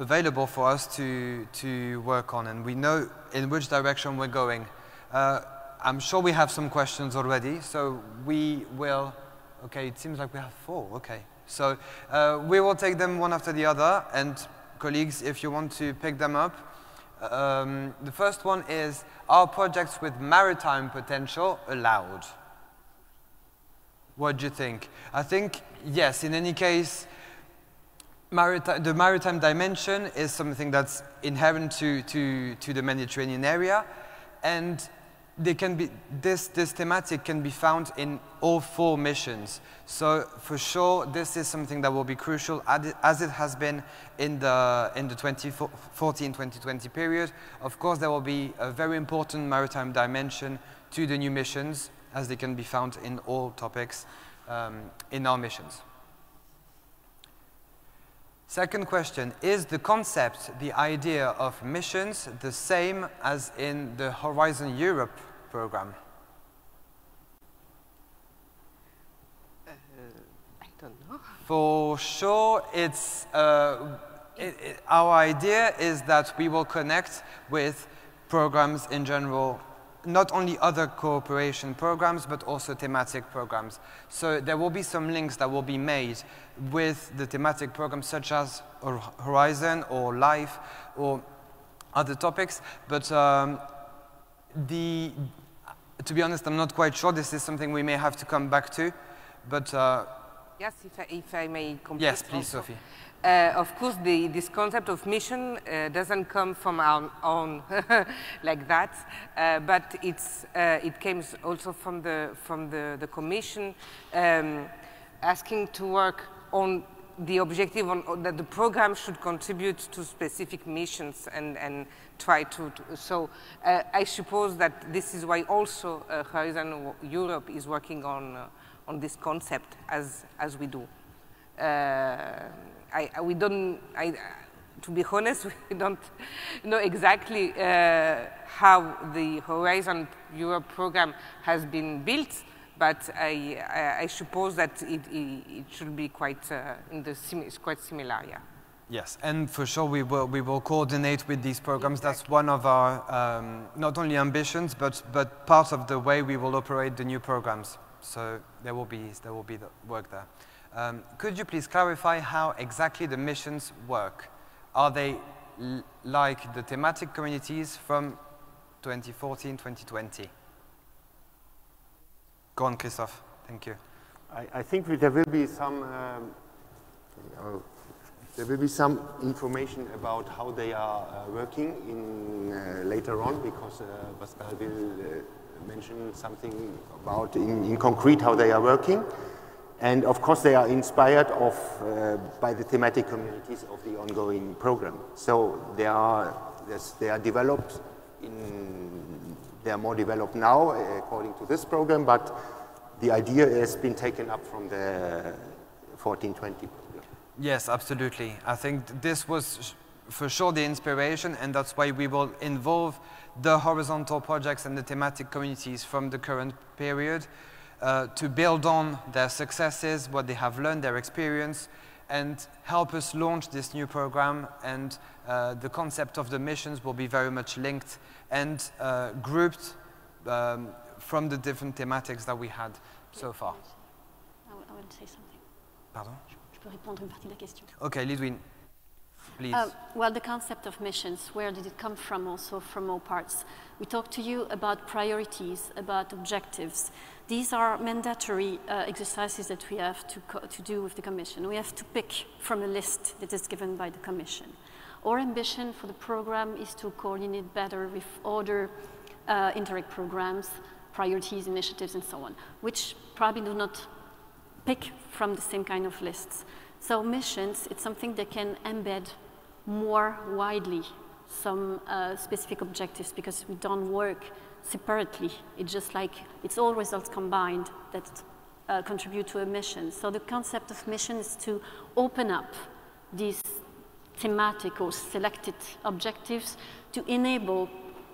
available for us to, to work on, and we know in which direction we're going. Uh, I'm sure we have some questions already, so we will... Okay, it seems like we have four, okay. So uh, we will take them one after the other, and colleagues, if you want to pick them up. Um, the first one is, are projects with maritime potential allowed? What do you think? I think, yes, in any case, maritime, the maritime dimension is something that's inherent to, to, to the Mediterranean area, and they can be, this, this thematic can be found in all four missions. So for sure, this is something that will be crucial, as it has been in the, in the twenty fourteen twenty twenty period. Of course, there will be a very important maritime dimension to the new missions, as they can be found in all topics um, in our missions. Second question, is the concept, the idea of missions, the same as in the Horizon Europe program? Uh, I don't know. For sure, it's, uh, it, it, our idea is that we will connect with programs in general, not only other cooperation programs, but also thematic programs. So there will be some links that will be made with the thematic programs, such as Horizon or Life or other topics. But um, the, to be honest, I'm not quite sure. This is something we may have to come back to. But uh, yes, if I, if I may complete. Yes, please, also. Sophie. Uh, of course, the, this concept of mission uh, doesn't come from our own like that, uh, but it's, uh, it came also from the, from the, the Commission um, asking to work on the objective on, on that the program should contribute to specific missions and, and try to, to so uh, I suppose that this is why also uh, Horizon Europe is working on, uh, on this concept as, as we do. Uh, I, I, we don't, I, to be honest, we don't know exactly uh, how the Horizon Europe program has been built, but I, I, I suppose that it, it, it should be quite uh, in the sim it's quite similar, yeah. Yes, and for sure we will we will coordinate with these programs. Exactly. That's one of our um, not only ambitions, but but part of the way we will operate the new programs. So there will be there will be the work there. Um, could you please clarify how exactly the missions work? Are they l like the thematic communities from twenty fourteen to twenty twenty? Go on, Christophe. Thank you. I, I think there will be some um, oh, there will be some information about how they are uh, working in uh, later on, because uh, Pascal will uh, mention something about in, in concrete how they are working. And of course, they are inspired of, uh, by the thematic communities of the ongoing program. So they are, they are developed, in, they are more developed now according to this program, but the idea has been taken up from the fourteen twenty program. Yes, absolutely. I think this was for sure the inspiration, and that's why we will involve the horizontal projects and the thematic communities from the current period. Uh, to build on their successes, what they have learned, their experience, and help us launch this new program. And uh, the concept of the missions will be very much linked and uh, grouped um, from the different thematics that we had so far. I would, I would say something. Pardon? Je peux répondre une partie de la question. Okay, Lidwin, please. Uh, well, the concept of missions, where did it come from also from all parts? We talked to you about priorities, about objectives. These are mandatory uh, exercises that we have to, co to do with the Commission. We have to pick from a list that is given by the Commission. Our ambition for the program is to coordinate better with other uh, Interreg programs, priorities, initiatives, and so on, which probably do not pick from the same kind of lists. So missions, it's something that can embed more widely some uh, specific objectives, because we don't work separately. It's just like it's all results combined that uh, contribute to a mission. So the concept of mission is to open up these thematic or selected objectives to enable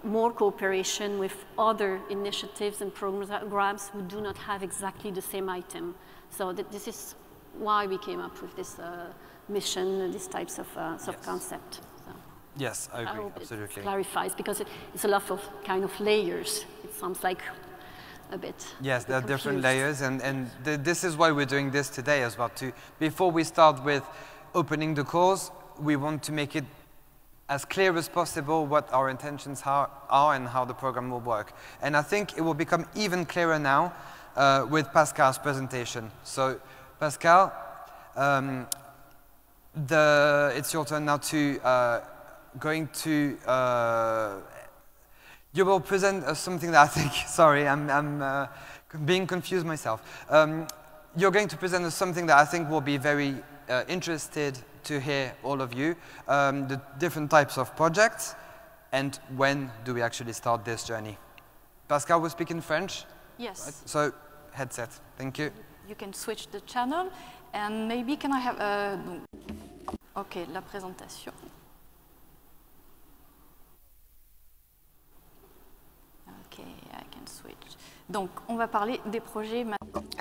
more cooperation with other initiatives and programs who do not have exactly the same item. So that this is why we came up with this uh, mission and these types of uh, sort of concept. Yes, I agree, I absolutely. It clarifies, because it, it's a lot of kind of layers. It sounds like a bit. Yes, a bit there are confused. Different layers, and, and th this is why we're doing this today as well. Too. Before we start with opening the course, we want to make it as clear as possible what our intentions are, are and how the program will work. And I think it will become even clearer now uh, with Pascal's presentation. So, Pascal, um, the, it's your turn now to. Uh, Going to, uh, you will present uh, something that I think, sorry, I'm, I'm uh, being confused myself. Um, you're going to present us something that I think will be very uh, interested to hear all of you, um, the different types of projects, and when do we actually start this journey. Pascal will speak in French. Yes. Right? So, headset, thank you. You can switch the channel, and maybe can I have, uh, okay, la présentation. Donc, on va parler des projets.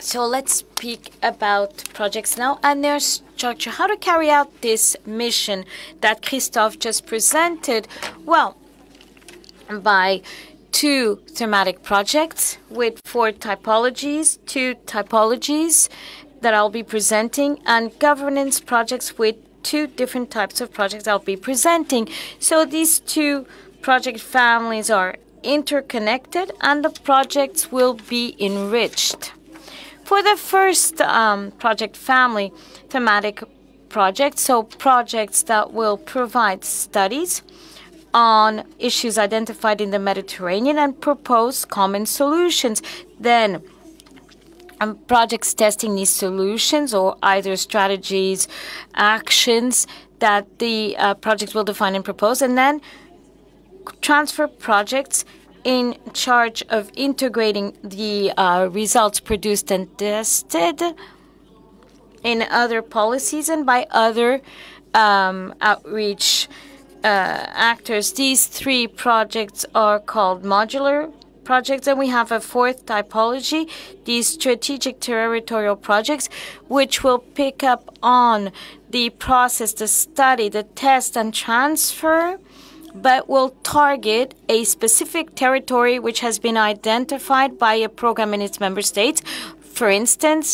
So let's speak about projects now, and there's infrastructure, how to carry out this mission that Christophe just presented? Well, by two thematic projects with four typologies, two typologies that I'll be presenting, and governance projects with two different types of projects I'll be presenting. So these two project families are interconnected and the projects will be enriched. For the first um, project family, thematic projects, so projects that will provide studies on issues identified in the Mediterranean and propose common solutions. Then um, projects testing these solutions or either strategies, actions that the uh, projects will define and propose, and then transfer projects in charge of integrating the uh, results produced and tested in other policies and by other um, outreach Uh, actors. These three projects are called modular projects, and we have a fourth typology, these strategic territorial projects, which will pick up on the process, the study, the test and transfer, but will target a specific territory which has been identified by a program in its member states. For instance,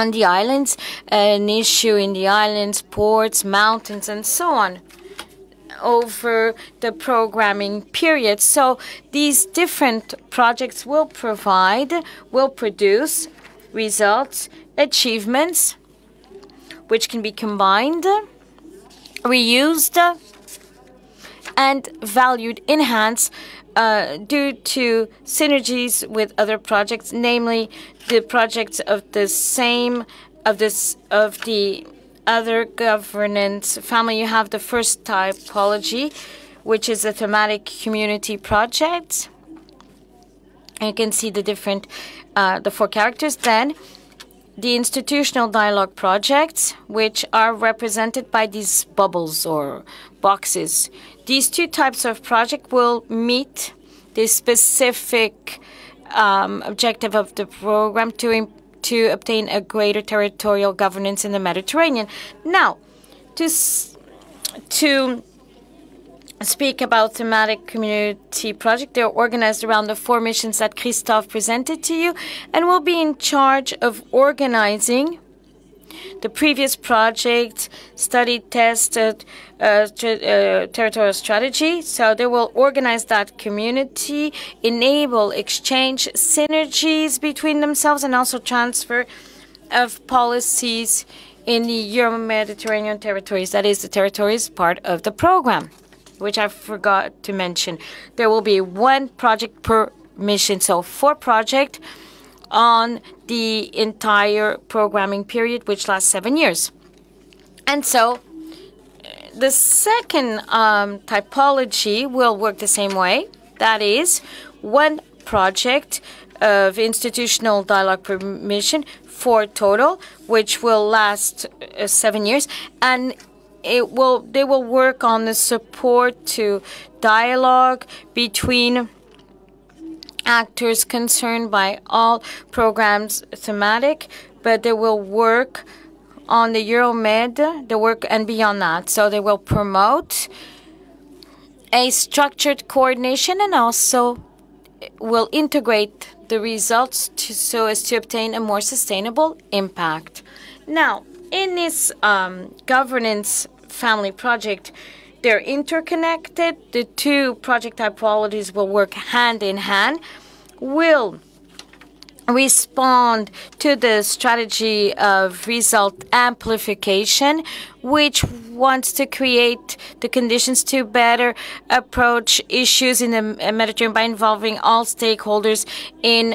on the islands, an issue in the islands, ports, mountains, and so on, over the programming period. So these different projects will provide, will produce results, achievements, which can be combined, reused, and valued, enhanced, uh, due to synergies with other projects, namely the projects of the same, of this, of the other governance family. You have the first typology, which is a thematic community project. And you can see the different, uh, the four characters. Then the institutional dialogue projects, which are represented by these bubbles or boxes. These two types of project will meet the specific um, objective of the program to improve, to obtain a greater territorial governance in the Mediterranean. Now, to, s to speak about thematic community project, they're organized around the four missions that Christophe presented to you and will be in charge of organizing the previous project, study, tested uh, tra uh, territorial strategy. So they will organize that community, enable exchange synergies between themselves, and also transfer of policies in the Euro-Mediterranean territories. That is the territories part of the program, which I forgot to mention. There will be one project per mission, so four projects on the entire programming period, which lasts seven years. And so the second um, typology will work the same way. That is one project of institutional dialogue permission, four total, which will last uh, seven years. And it will, they will work on the support to dialogue between actors concerned by all programs thematic, but they will work on the Euro-Med, the work and beyond that. So they will promote a structured coordination and also will integrate the results to, so as to obtain a more sustainable impact. Now, in this um, governance family project, they're interconnected. The two project typologies will work hand in hand, will respond to the strategy of result amplification, which wants to create the conditions to better approach issues in the Mediterranean by involving all stakeholders in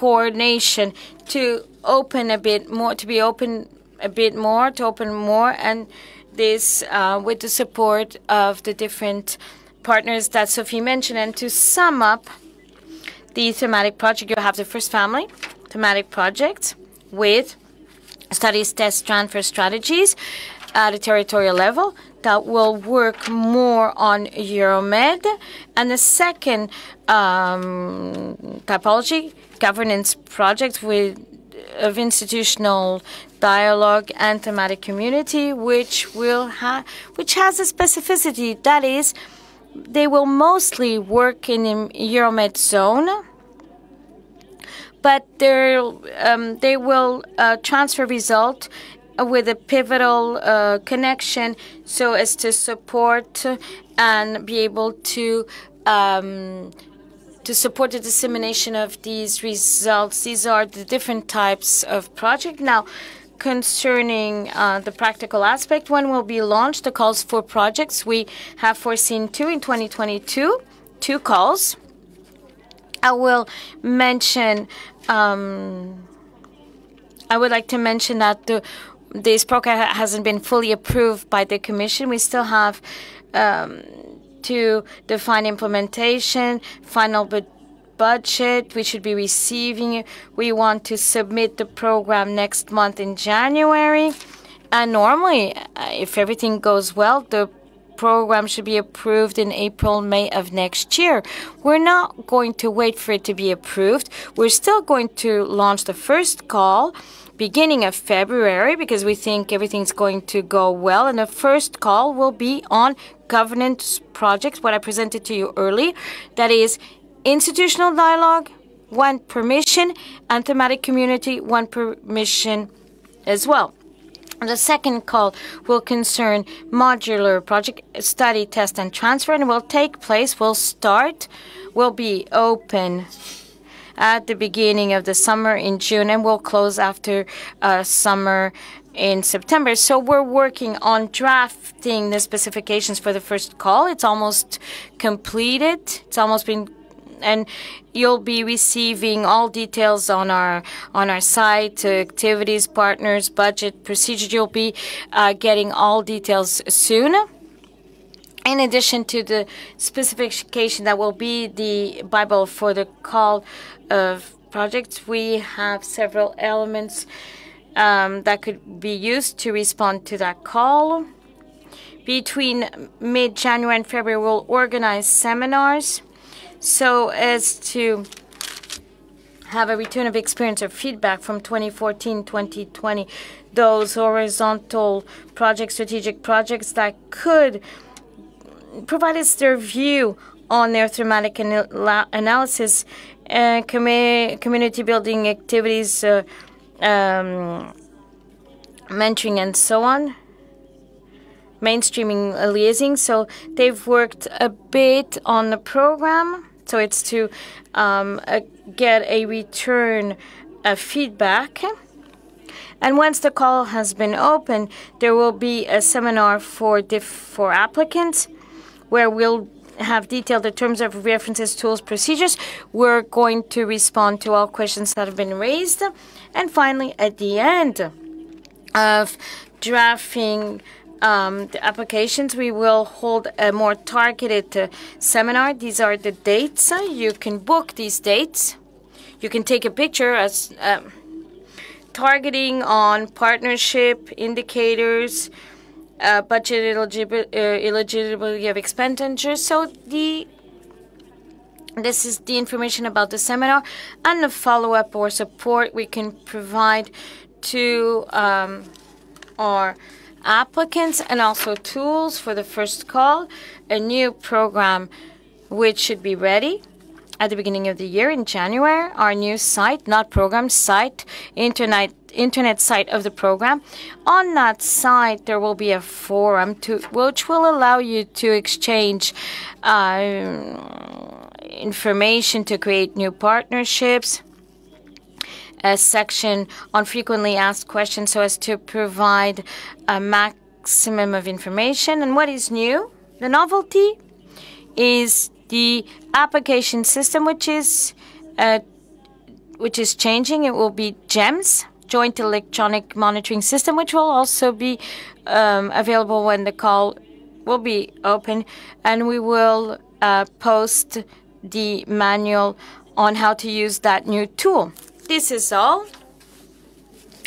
coordination, to open a bit more, to be open a bit more, to open more, and this uh, with the support of the different partners that Sophie mentioned. And to sum up the thematic project, you have the first family, thematic project, with studies, tests, transfer strategies at a territorial level that will work more on Euro-Med. And the second um, typology, governance project, with of institutional dialogue and thematic community, which will ha which has a specificity. That is, they will mostly work in the Euromed zone, but um, they will uh, transfer result with a pivotal uh, connection so as to support and be able to um, to support the dissemination of these results. These are the different types of project. Now, concerning uh, the practical aspect, when will be launched the calls for projects? We have foreseen two in twenty twenty-two, two calls. I will mention, um, I would like to mention that the This program hasn't been fully approved by the Commission. We still have um, to define implementation, final bu budget. We should be receiving it. We want to submit the program next month in January. And normally, if everything goes well, the program should be approved in April, May of next year. We're not going to wait for it to be approved. We're still going to launch the first call beginning of February, because we think everything's going to go well. And the first call will be on governance projects, what I presented to you early. That is institutional dialogue, one permission, and thematic community, one permission as well. The second call will concern modular project study, test, and transfer, and will take place, will start, will be open at the beginning of the summer in June, and will close after uh, summer in September. So we're working on drafting the specifications for the first call. It's almost completed. It's almost been, and you'll be receiving all details on our on our site, uh, activities, partners, budget, procedure. You'll be uh, getting all details soon. In addition to the specification that will be the Bible for the call of projects, we have several elements um, that could be used to respond to that call. Between mid-January and February, we'll organize seminars so as to have a return of experience or feedback from twenty fourteen to twenty twenty, those horizontal projects, strategic projects that could provide us their view on their thematic anal analysis, uh, com community building activities, uh, um, mentoring, and so on. Mainstreaming uh, liaising. So they've worked a bit on the program, so it's to um, uh, get a return of feedback. And once the call has been opened, there will be a seminar for diff for applicants, where we'll have detailed the terms of references, tools, procedures. We're going to respond to all questions that have been raised. And finally, at the end of drafting um, the applications, we will hold a more targeted uh, seminar. These are the dates. You can book these dates. You can take a picture as um, targeting on partnership, indicators, Uh, budget eligibility of expenditure. So the this is the information about the seminar and the follow-up or support we can provide to um, our applicants, and also tools for the first call, a new program which should be ready at the beginning of the year in January. Our new site, not program, site, internet internet site of the program. On that site, there will be a forum to which will allow you to exchange uh, information, to create new partnerships, a section on frequently asked questions so as to provide a maximum of information. And what is new? The novelty is the application system, which is uh, which is changing. It will be GEMS, Joint Electronic Monitoring System, which will also be um, available when the call will be open, and we will uh, post the manual on how to use that new tool. This is all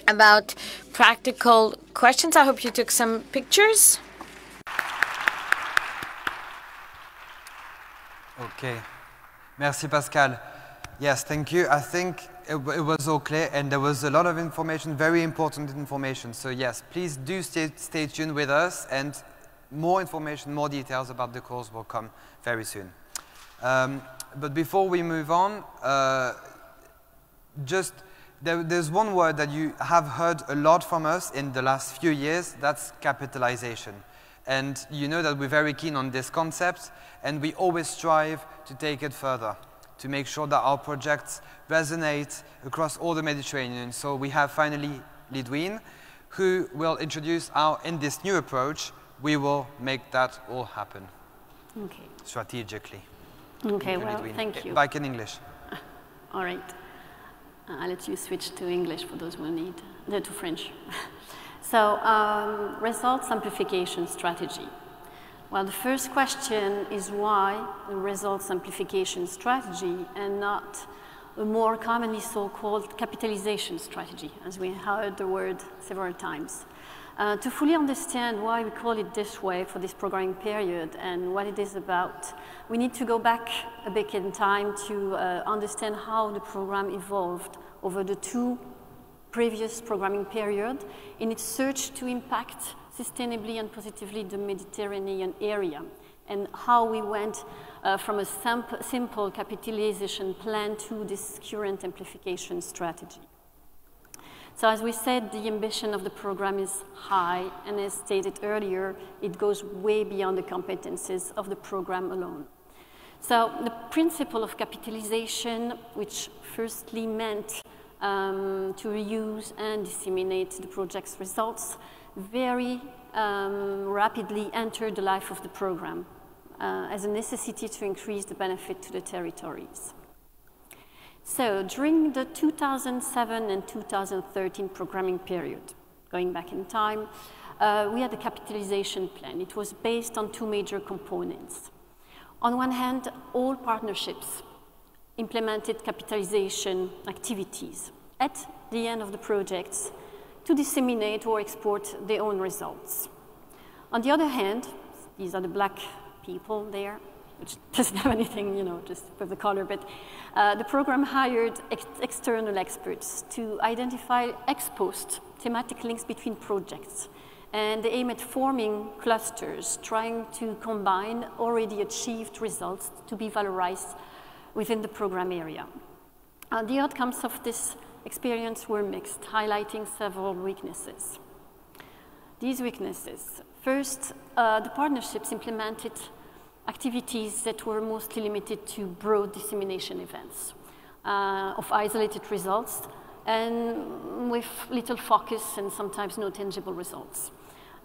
about practical questions. I hope you took some pictures. Okay. Merci, Pascal. Yes, thank you. I think it, it was all clear, and there was a lot of information, very important information. So yes, please do stay, stay tuned with us, and more information, more details about the course will come very soon. Um, but before we move on, uh, just there, there's one word that you have heard a lot from us in the last few years, that's capitalization. And you know that we're very keen on this concept, and we always strive to take it further, to make sure that our projects resonate across all the Mediterranean. So we have finally Lidwin, who will introduce how, in this new approach, we will make that all happen. Okay. Strategically. Okay, well, Lidwin. Thank you. Back in English. All right. I'll let you switch to English for those who need, no, to French. So, um, results amplification strategy. Well, the first question is why the results amplification strategy and not a more commonly so-called capitalization strategy, as we heard the word several times. Uh, to fully understand why we call it this way for this programming period and what it is about, we need to go back a bit in time to uh, understand how the program evolved over the two previous programming period in its search to impact sustainably and positively the Mediterranean area, and how we went uh, from a simple capitalization plan to this current amplification strategy. So as we said, the ambition of the program is high, and as stated earlier, it goes way beyond the competences of the program alone. So the principle of capitalization, which firstly meant um, to reuse and disseminate the project's results, very um, rapidly entered the life of the program uh, as a necessity to increase the benefit to the territories. So during the two thousand seven and two thousand thirteen programming period, going back in time, uh, we had a capitalization plan. It was based on two major components. On one hand, all partnerships implemented capitalization activities at the end of the projects to disseminate or export their own results. On the other hand, these are the black people there, which doesn't have anything, you know, just with the color, but uh, the program hired ex external experts to identify ex-post thematic links between projects, and they aim at forming clusters, trying to combine already achieved results to be valorized within the program area. Uh, the outcomes of this experience were mixed, highlighting several weaknesses. These weaknesses. First, uh, the partnerships implemented activities that were mostly limited to broad dissemination events uh, of isolated results, and with little focus and sometimes no tangible results.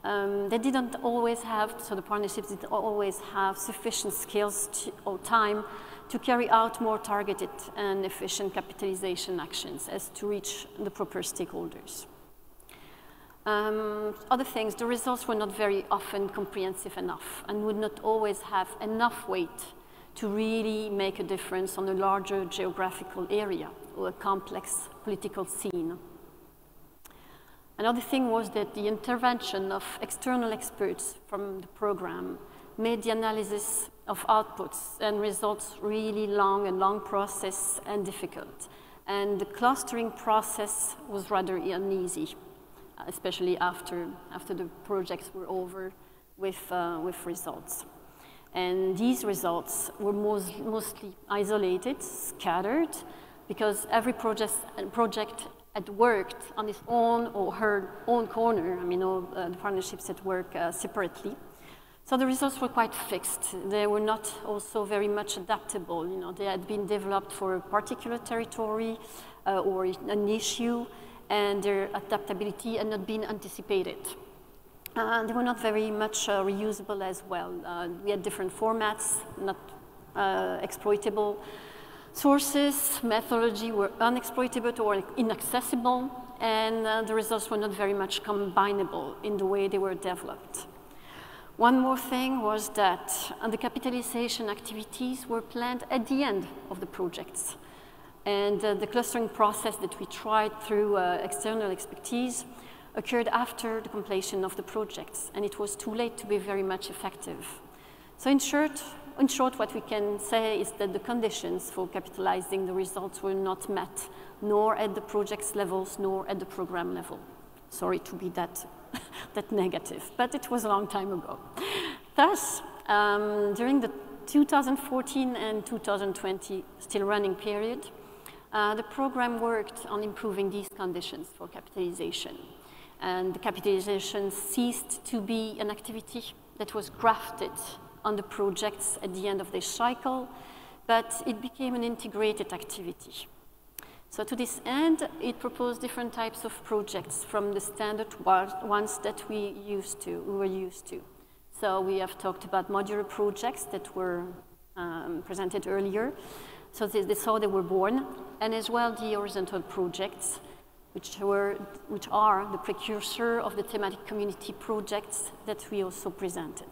Um, they didn't always have, so the partnerships didn't always have sufficient skills to, or time to carry out more targeted and efficient capitalization actions as to reach the proper stakeholders. Um, other things, the results were not very often comprehensive enough and would not always have enough weight to really make a difference on a larger geographical area or a complex political scene. Another thing was that the intervention of external experts from the program made the analysis of outputs and results really long, and long process and difficult. And the clustering process was rather uneasy, especially after, after the projects were over with, uh, with results. And these results were most, mostly isolated, scattered, because every project, project had worked on its own or her own corner. I mean, all uh, the partnerships that work uh, separately. So the results were quite fixed. They were not also very much adaptable. You know, they had been developed for a particular territory uh, or an issue, and their adaptability had not been anticipated. Uh, they were not very much uh, reusable as well. Uh, we had different formats, not uh, exploitable. Sources, methodology were unexploitable or inaccessible, and uh, the results were not very much combinable in the way they were developed. One more thing was that the capitalization activities were planned at the end of the projects. And uh, the clustering process that we tried through uh, external expertise occurred after the completion of the projects, and it was too late to be very much effective. So in short, in short, what we can say is that the conditions for capitalizing the results were not met, nor at the project's levels, nor at the program level. Sorry to be that, that negative, but it was a long time ago. Thus, um, during the two thousand fourteen and two thousand twenty still running period, uh, the program worked on improving these conditions for capitalization. And the capitalization ceased to be an activity that was grafted on the projects at the end of their cycle, but it became an integrated activity. So to this end, it proposed different types of projects from the standard ones that we used to, we were used to. So we have talked about modular projects that were um, presented earlier. So this is how they were born, and as well the horizontal projects, which were, which are the precursor of the thematic community projects that we also presented.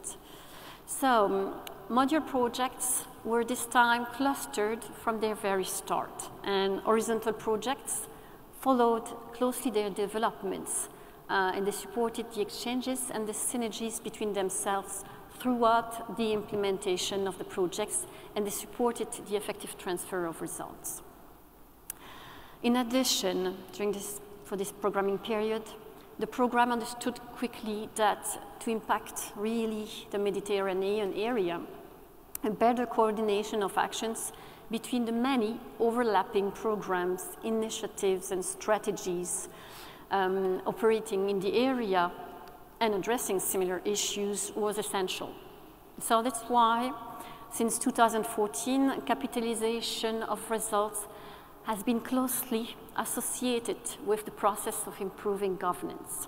So, modular projects were this time clustered from their very start, and horizontal projects followed closely their developments, uh, and they supported the exchanges and the synergies between themselves throughout the implementation of the projects, and they supported the effective transfer of results. In addition, during this, for this programming period, the program understood quickly that to impact really the Mediterranean area, a better coordination of actions between the many overlapping programs, initiatives, and strategies um, operating in the area and addressing similar issues was essential. So that's why, since two thousand fourteen, capitalization of results has been closely associated with the process of improving governance.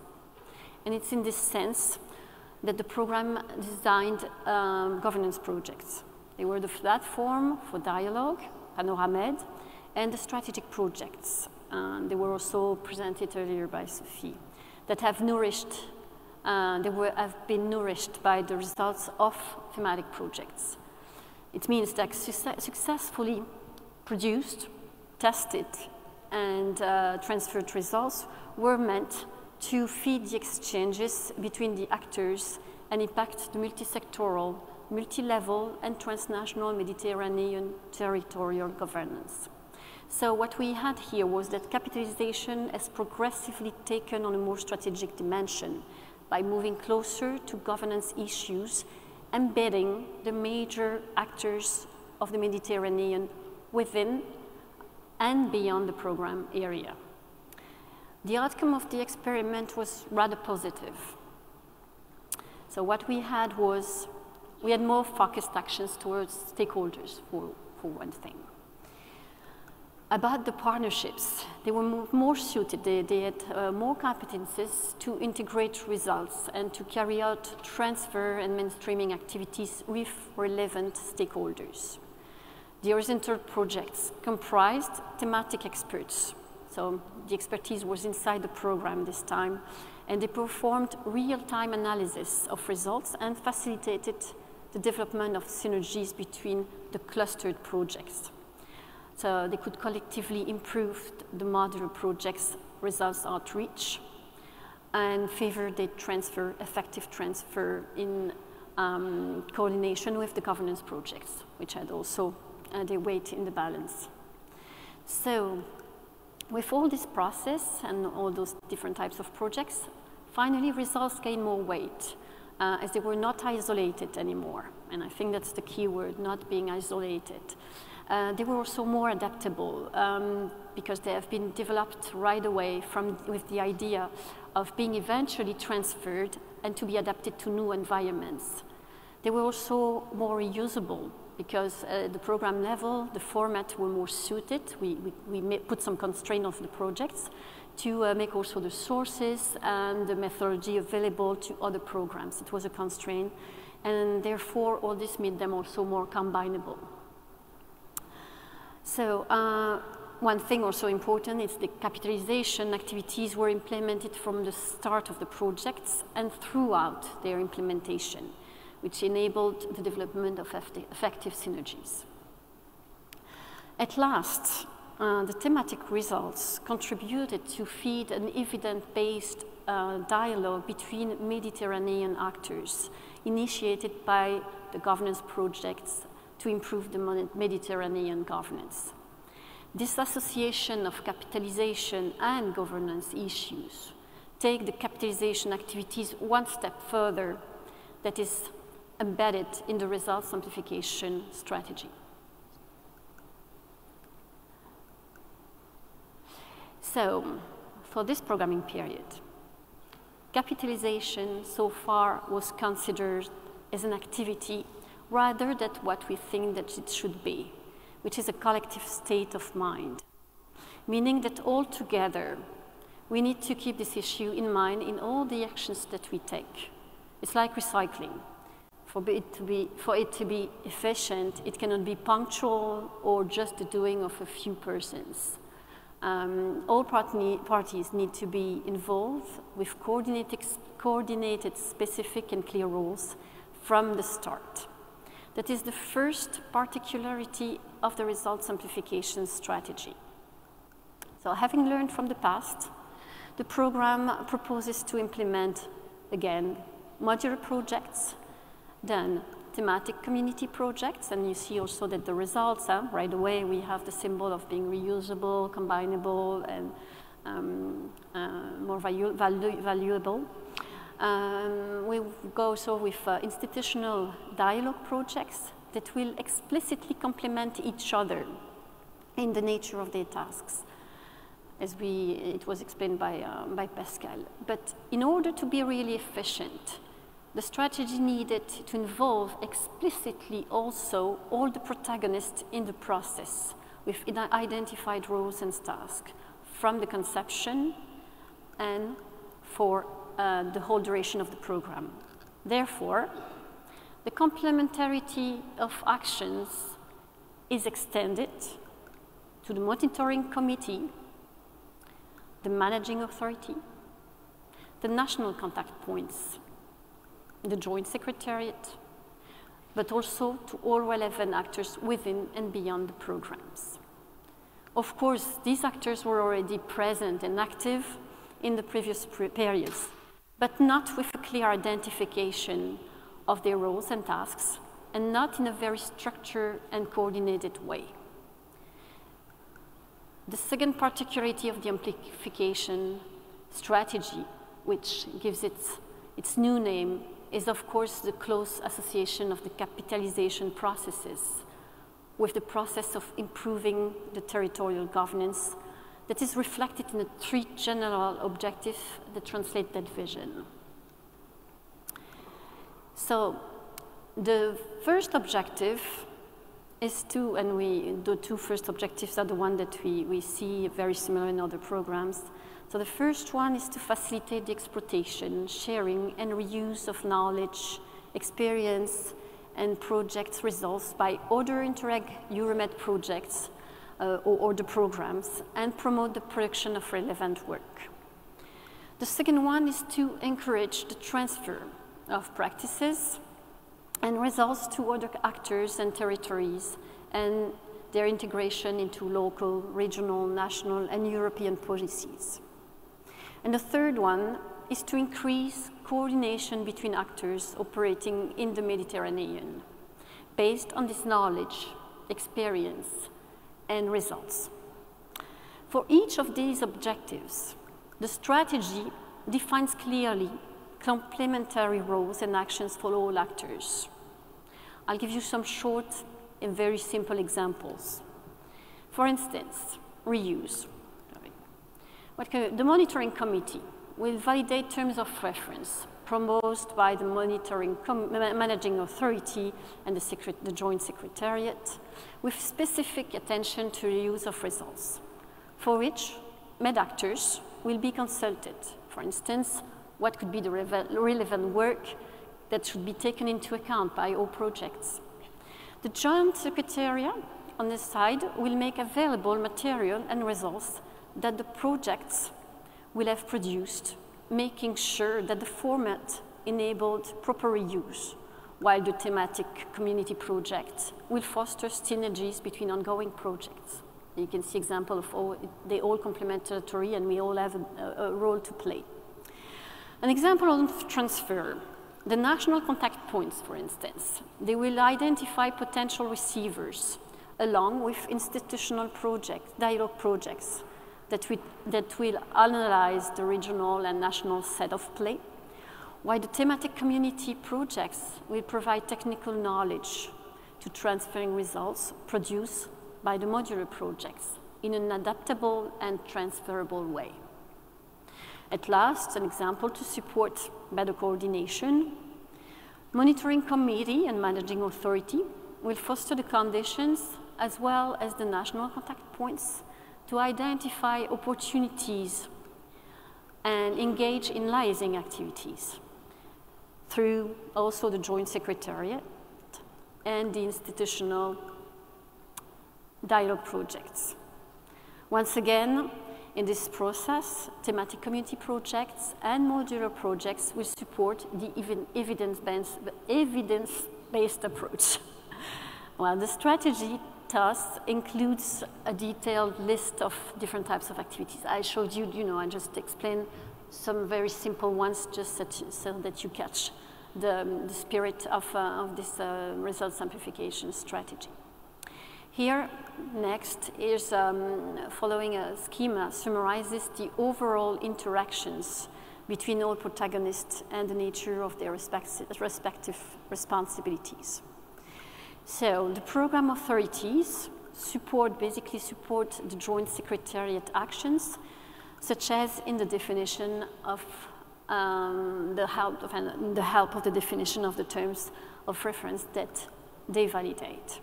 And it's in this sense that the program designed um, governance projects. They were the platform for dialogue, PanoraMed, and the strategic projects. Um, they were also presented earlier by Sophie, that have nourished, uh, they were, have been nourished by the results of thematic projects. It means that success, successfully produced, tested and uh, transferred results were meant to feed the exchanges between the actors and impact the multi-sectoral, multi-level and transnational Mediterranean territorial governance. So what we had here was that capitalization has progressively taken on a more strategic dimension by moving closer to governance issues, embedding the major actors of the Mediterranean within and beyond the program area. The outcome of the experiment was rather positive. So what we had was, we had more focused actions towards stakeholders, for, for one thing. About the partnerships, they were more, more suited, they, they had uh, more competencies to integrate results and to carry out transfer and mainstreaming activities with relevant stakeholders. The horizontal projects comprised thematic experts. So the expertise was inside the program this time, and they performed real-time analysis of results and facilitated the development of synergies between the clustered projects. So they could collectively improve the modular projects' results outreach and favor the transfer, effective transfer in um, coordination with the governance projects, which had also and they weight in the balance. So with all this process and all those different types of projects, finally results gained more weight uh, as they were not isolated anymore. And I think that's the key word, not being isolated. Uh, they were also more adaptable um, because they have been developed right away from, with the idea of being eventually transferred and to be adapted to new environments. They were also more reusable because at the program level, the format were more suited. We, we, we put some constraint on the projects to uh, make also the sources and the methodology available to other programs. It was a constraint, and therefore all this made them also more combinable. So uh, one thing also important is the capitalization activities were implemented from the start of the projects and throughout their implementation, which enabled the development of effective synergies. At last, uh, the thematic results contributed to feed an evidence-based uh, dialogue between Mediterranean actors, initiated by the governance projects to improve the Mediterranean governance. This association of capitalization and governance issues take the capitalization activities one step further, that is embedded in the results simplification strategy. So, for this programming period, capitalization so far was considered as an activity rather than what we think that it should be, which is a collective state of mind, meaning that all together we need to keep this issue in mind in all the actions that we take. It's like recycling. For it to be, for it to be efficient, it cannot be punctual or just the doing of a few persons. Um, all part- parties need to be involved with coordinated, coordinated, specific and clear roles from the start. That is the first particularity of the result simplification strategy. So having learned from the past, the program proposes to implement, again, modular projects, then thematic community projects, and you see also that the results, huh, right away we have the symbol of being reusable, combinable, and um, uh, more valu valu valuable. Um, we go also with uh, institutional dialogue projects that will explicitly complement each other in the nature of their tasks, as we, it was explained by, uh, by Pascal. But in order to be really efficient, the strategy needed to involve explicitly also all the protagonists in the process with identified roles and tasks from the conception and for uh, the whole duration of the program. Therefore, the complementarity of actions is extended to the monitoring committee, the managing authority, the national contact points, the joint secretariat, but also to all relevant actors within and beyond the programs. Of course, these actors were already present and active in the previous periods, but not with a clear identification of their roles and tasks, and not in a very structured and coordinated way. The second particularity of the amplification strategy, which gives it its new name, is of course the close association of the capitalization processes with the process of improving the territorial governance that is reflected in the three general objectives that translate that vision. So the first objective is to, and we, the two first objectives are the one that we, we see very similar in other programs. So the first one is to facilitate the exploitation, sharing and reuse of knowledge, experience and project results by other Interreg Euro-MED projects uh, or, or the programs, and promote the production of relevant work. The second one is to encourage the transfer of practices and results to other actors and territories and their integration into local, regional, national, and European policies. And the third one is to increase coordination between actors operating in the Mediterranean based on this knowledge, experience, and results. For each of these objectives, the strategy defines clearly complementary roles and actions for all actors. I'll give you some short and very simple examples. For instance, reuse. What can, the monitoring committee will validate terms of reference proposed by the monitoring com, managing authority and the, secret, the joint secretariat, with specific attention to reuse of results, for which MED actors will be consulted. For instance, what could be the relevant work that should be taken into account by all projects. The joint secretariat, on this side, will make available material and results that the projects will have produced, making sure that the format enabled proper reuse, while the thematic community projects will foster synergies between ongoing projects. You can see example of all, they all complementary and we all have a, a role to play. An example of transfer The national contact points, for instance, they will identify potential receivers along with institutional projects, dialogue projects that, we, that will analyze the regional and national set of play, while the thematic community projects will provide technical knowledge to transferring results produced by the modular projects in an adaptable and transferable way. At last, an example to support better coordination. Monitoring committee and managing authority will foster the conditions as well as the national contact points to identify opportunities and engage in liaising activities through also the Joint Secretariat and the institutional dialogue projects. Once again, in this process, thematic community projects and modular projects will support the evidence-based approach. Well, the strategy thus includes a detailed list of different types of activities. I showed you, you know, I just explained some very simple ones just so that you catch the, the spirit of, uh, of this uh, results amplification strategy. Here, next, is um, following a schema summarizes the overall interactions between all protagonists and the nature of their respective responsibilities. So the program authorities support, basically support the Joint Secretariat actions, such as in the definition of, um, the, help of the help of the definition of the terms of reference that they validate.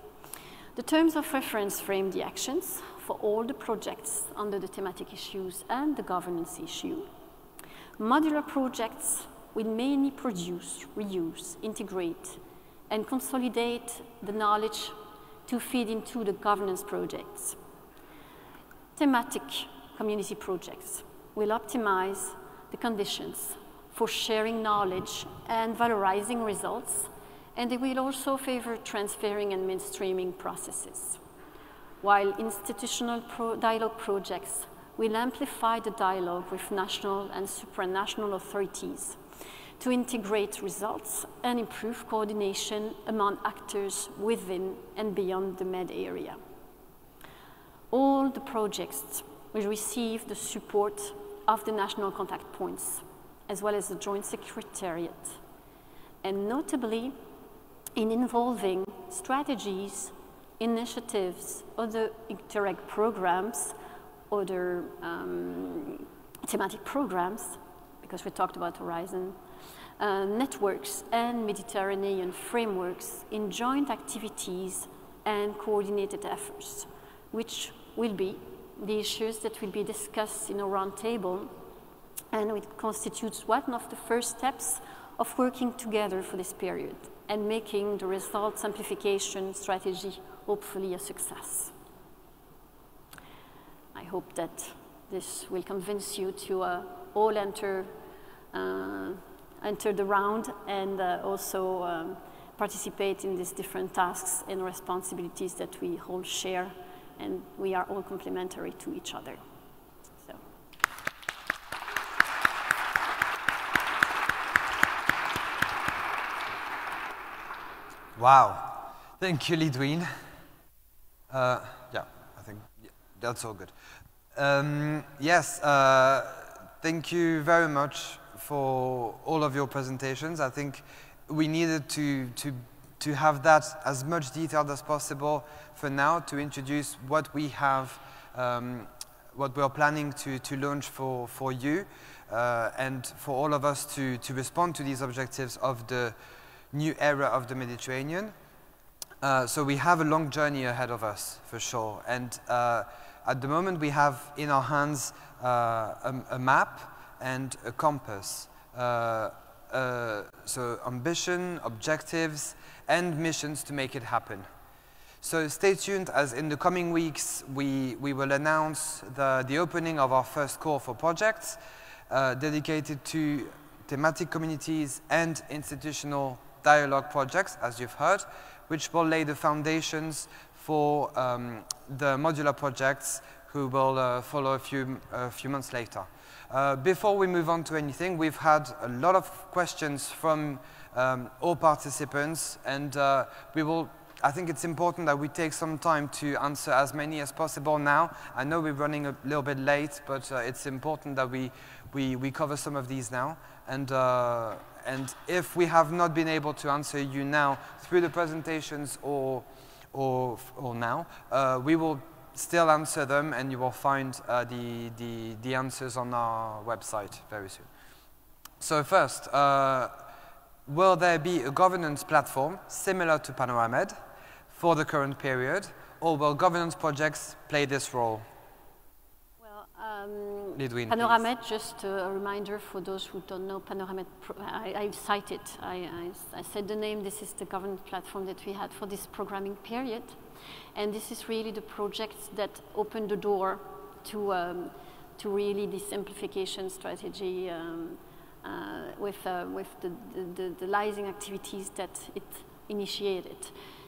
The terms of reference frame the actions for all the projects under the thematic issues and the governance issue. Modular projects will mainly produce, reuse, integrate, and consolidate the knowledge to feed into the governance projects. Thematic community projects will optimize the conditions for sharing knowledge and valorizing results, and they will also favor transferring and mainstreaming processes, while institutional pro dialogue projects will amplify the dialogue with national and supranational authorities to integrate results and improve coordination among actors within and beyond the med area. All the projects will receive the support of the national contact points, as well as the Joint Secretariat, and notably, in involving strategies, initiatives, other Interreg programs, other um, thematic programs, because we talked about Horizon, uh, networks and Mediterranean frameworks in joint activities and coordinated efforts, which will be the issues that will be discussed in a roundtable, and it constitutes one of the first steps of working together for this period and making the results amplification strategy hopefully a success. I hope that this will convince you to uh, all enter, uh, enter the round and uh, also um, participate in these different tasks and responsibilities that we all share, and we are all complementary to each other. Wow, thank you, Lidwin. Uh, yeah, I think yeah, that's all good. Um, yes, uh, thank you very much for all of your presentations. I think we needed to, to, to have that as much detailed as possible for now to introduce what we have, um, what we are planning to, to launch for, for you uh, and for all of us to, to respond to these objectives of the new era of the Mediterranean. Uh, so we have a long journey ahead of us, for sure. And uh, at the moment, we have in our hands uh, a, a map and a compass. Uh, uh, so ambition, objectives, and missions to make it happen. So stay tuned, as in the coming weeks, we, we will announce the, the opening of our first call for projects uh, dedicated to thematic communities and institutional dialogue projects, as you've heard, which will lay the foundations for um, the modular projects who will uh, follow a few, a few months later. Uh, before we move on to anything, we've had a lot of questions from um, all participants, and uh, we will, I think it's important that we take some time to answer as many as possible now. I know we're running a little bit late, but uh, it's important that we, we, we cover some of these now. And, uh, and if we have not been able to answer you now through the presentations or, or, or now, uh, we will still answer them, and you will find uh, the, the, the answers on our website very soon. So first, uh, will there be a governance platform similar to PanoraMed for the current period, or will governance projects play this role? Well, um, Lidwin, PanoraMed, just a reminder for those who don't know PanoraMed, I, I cite it. I, I, I said the name. This is the governance platform that we had for this programming period. And this is really the projects that opened the door to, um, to really this amplification strategy um, uh, with, uh, with the, the, the liaising activities that it initiated.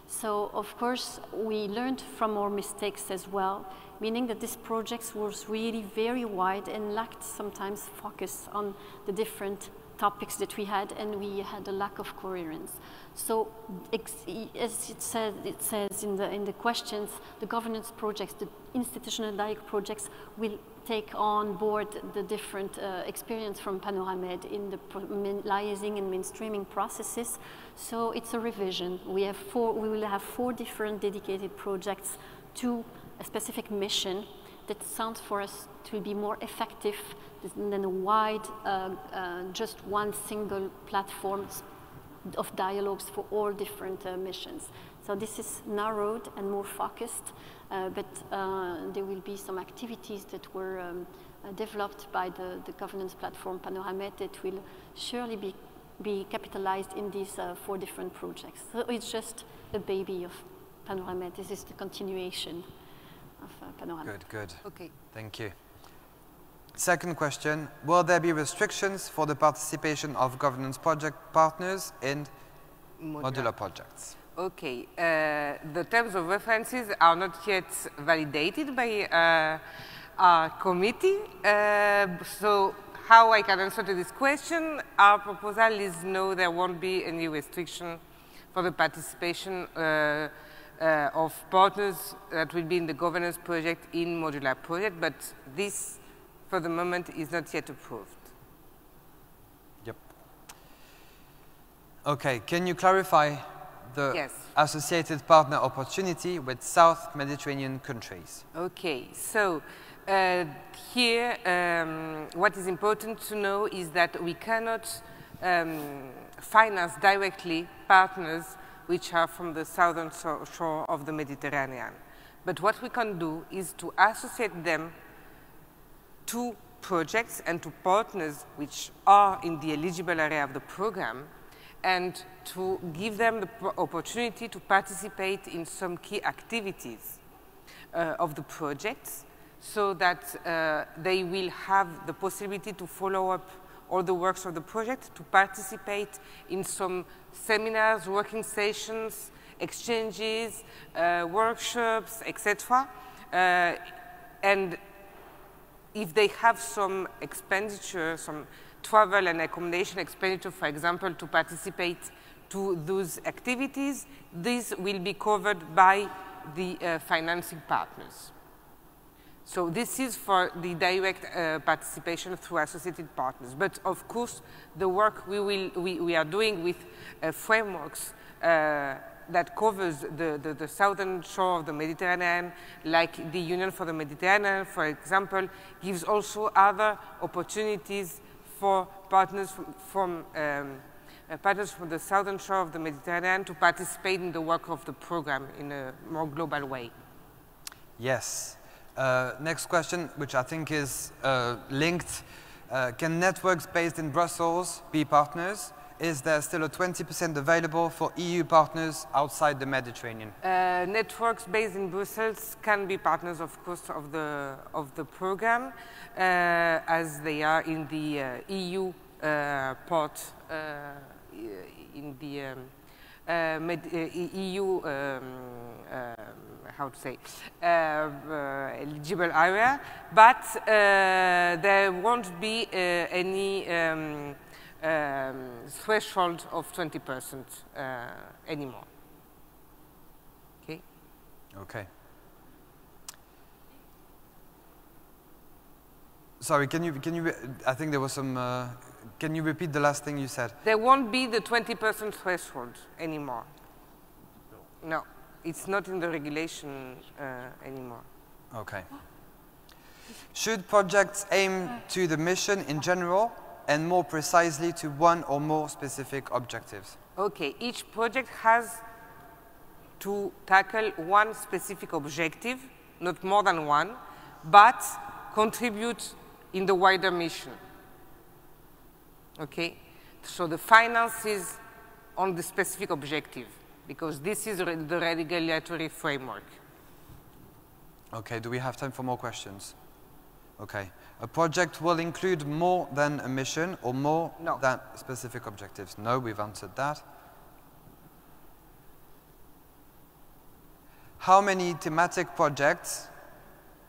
So, of course, we learned from our mistakes as well, meaning that this project was really very wide and lacked sometimes focus on the different topics that we had, and we had a lack of coherence. So, as it says, it says in the in the questions, the governance projects, the institutional dialogue projects, will take on board the different uh, experience from PanoraMed in the liaising and mainstreaming processes. So it's a revision. We have four. We will have four different dedicated projects to a specific mission that sounds for us to be more effective than a wide, uh, uh, just one single platform of dialogues for all different uh, missions. So this is narrowed and more focused, uh, but uh, there will be some activities that were um, uh, developed by the, the governance platform PanoraMed that will surely be, be capitalized in these uh, four different projects. So it's just a baby of PanoraMed. This is the continuation of uh, PanoraMed. Good, good. Okay. Thank you. Second question, will there be restrictions for the participation of governance project partners in modular, modular projects? Okay, uh, the terms of references are not yet validated by uh, our committee, uh, so how I can answer to this question, our proposal is no, there won't be any restriction for the participation uh, uh, of partners that will be in the governance project in modular project, but this for the moment is not yet approved. Yep. Okay, can you clarify the yes. associated partner opportunity with South Mediterranean countries? Okay, so uh, here um, what is important to know is that we cannot um, finance directly partners which are from the southern shore of the Mediterranean. But what we can do is to associate them to projects and to partners which are in the eligible area of the program, and to give them the opportunity to participate in some key activities uh, of the projects, so that uh, they will have the possibility to follow up all the works of the project, to participate in some seminars, working sessions, exchanges, uh, workshops, et cetera. Uh, and if they have some expenditure, some travel and accommodation expenditure, for example, to participate to those activities, these will be covered by the uh, financing partners. So this is for the direct uh, participation through associated partners. But of course, the work we, will, we, we are doing with uh, frameworks uh, that covers the, the, the southern shore of the Mediterranean, like the Union for the Mediterranean, for example, gives also other opportunities for partners from, from, um, uh, partners from the southern shore of the Mediterranean to participate in the work of the program in a more global way. Yes. Uh, next question, which I think is uh, linked. Uh, can networks based in Brussels be partners? Is there still a twenty percent available for E U partners outside the Mediterranean? Uh, networks based in Brussels can be partners, of course, of the, of the program, uh, as they are in the uh, E U uh, part, uh, in the um, uh, med uh, E U, um, uh, how to say, uh, uh, eligible area, but uh, there won't be uh, any um, um, threshold of twenty percent uh, anymore. Okay. Okay. Sorry, can you, can you, I think there was some, uh, can you repeat the last thing you said? There won't be the twenty percent threshold anymore. No. No, it's not in the regulation uh, anymore. Okay. Should projects aim to the mission in general and more precisely to one or more specific objectives? Okay, each project has to tackle one specific objective, not more than one, but contribute in the wider mission. Okay, so the finance is on the specific objective because this is re the regulatory framework. Okay, do we have time for more questions? Okay, a project will include more than a mission or more no. than specific objectives. No, we've answered that. How many thematic projects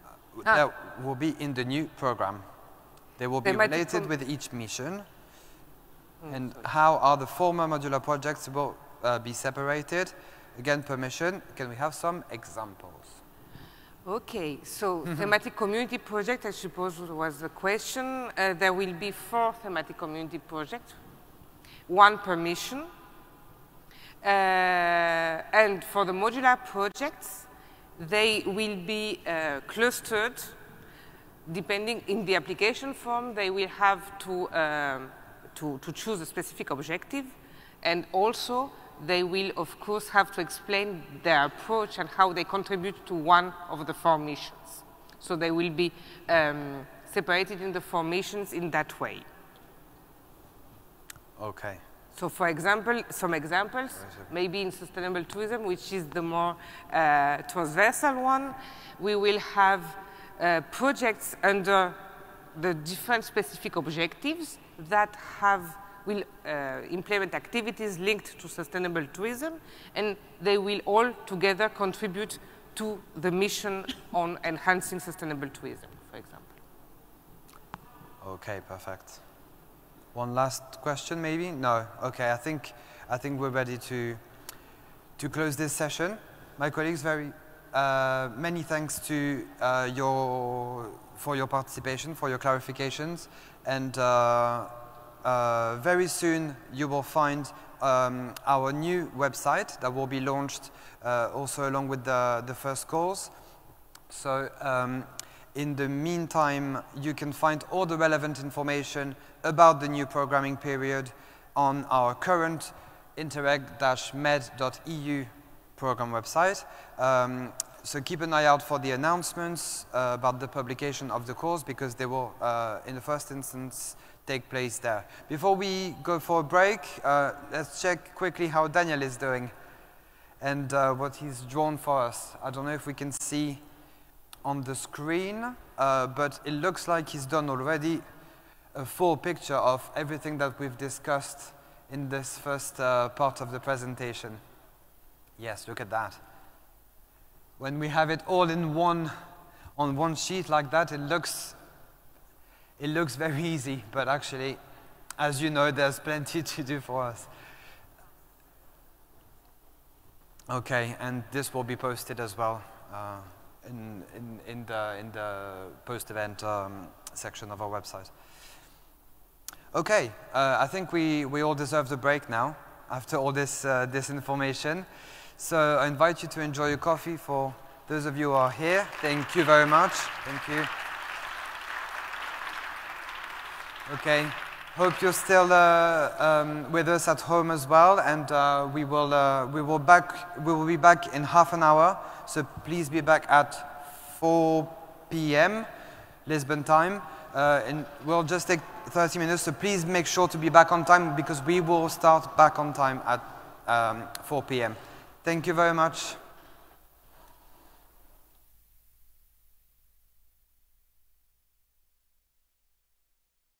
ah. that will be in the new program? They will be thematic related with each mission. And Sorry. how are the former modular projects will uh, be separated? Again, permission. Can we have some examples? Okay, so mm-hmm. thematic community project, I suppose, was the question. Uh, there will be four thematic community projects, one per mission. Uh, and for the modular projects, they will be uh, clustered. Depending in the application form, they will have to uh, To, to choose a specific objective, and also they will, of course, have to explain their approach and how they contribute to one of the four missions. So they will be um, separated in the four missions in that way. Okay. So, for example, some examples, maybe in sustainable tourism, which is the more uh, transversal one, we will have uh, projects under the different specific objectives that have, will uh, implement activities linked to sustainable tourism, and they will all together contribute to the mission on enhancing sustainable tourism, for example. Okay, perfect. One last question, maybe? No. Okay, I think, I think we're ready to, to close this session. My colleagues, very uh, many thanks to uh, your, for your participation, for your clarifications. And uh, uh, very soon you will find um, our new website that will be launched uh, also along with the, the first course. So um, in the meantime, you can find all the relevant information about the new programming period on our current interreg dash med dot E U program website. Um, So keep an eye out for the announcements uh, about the publication of the course, because they will, uh, in the first instance, take place there. Before we go for a break, uh, let's check quickly how Daniel is doing and uh, what he's drawn for us. I don't know if we can see on the screen, uh, but it looks like he's done already a full picture of everything that we've discussed in this first uh, part of the presentation. Yes, look at that. When we have it all in one, on one sheet like that, it looks, it looks very easy. But actually, as you know, there's plenty to do for us. Okay, and this will be posted as well uh, in, in, in the, in the post-event um, section of our website. Okay, uh, I think we, we all deserve the break now after all this, uh, this information. So I invite you to enjoy your coffee. For those of you who are here, thank you very much. Thank you. Okay. Hope you're still uh, um, with us at home as well, and uh, we will uh, we will back we will be back in half an hour. So please be back at four P M Lisbon time, uh, and we'll just take thirty minutes. So please make sure to be back on time because we will start back on time at um, four P M Thank you very much.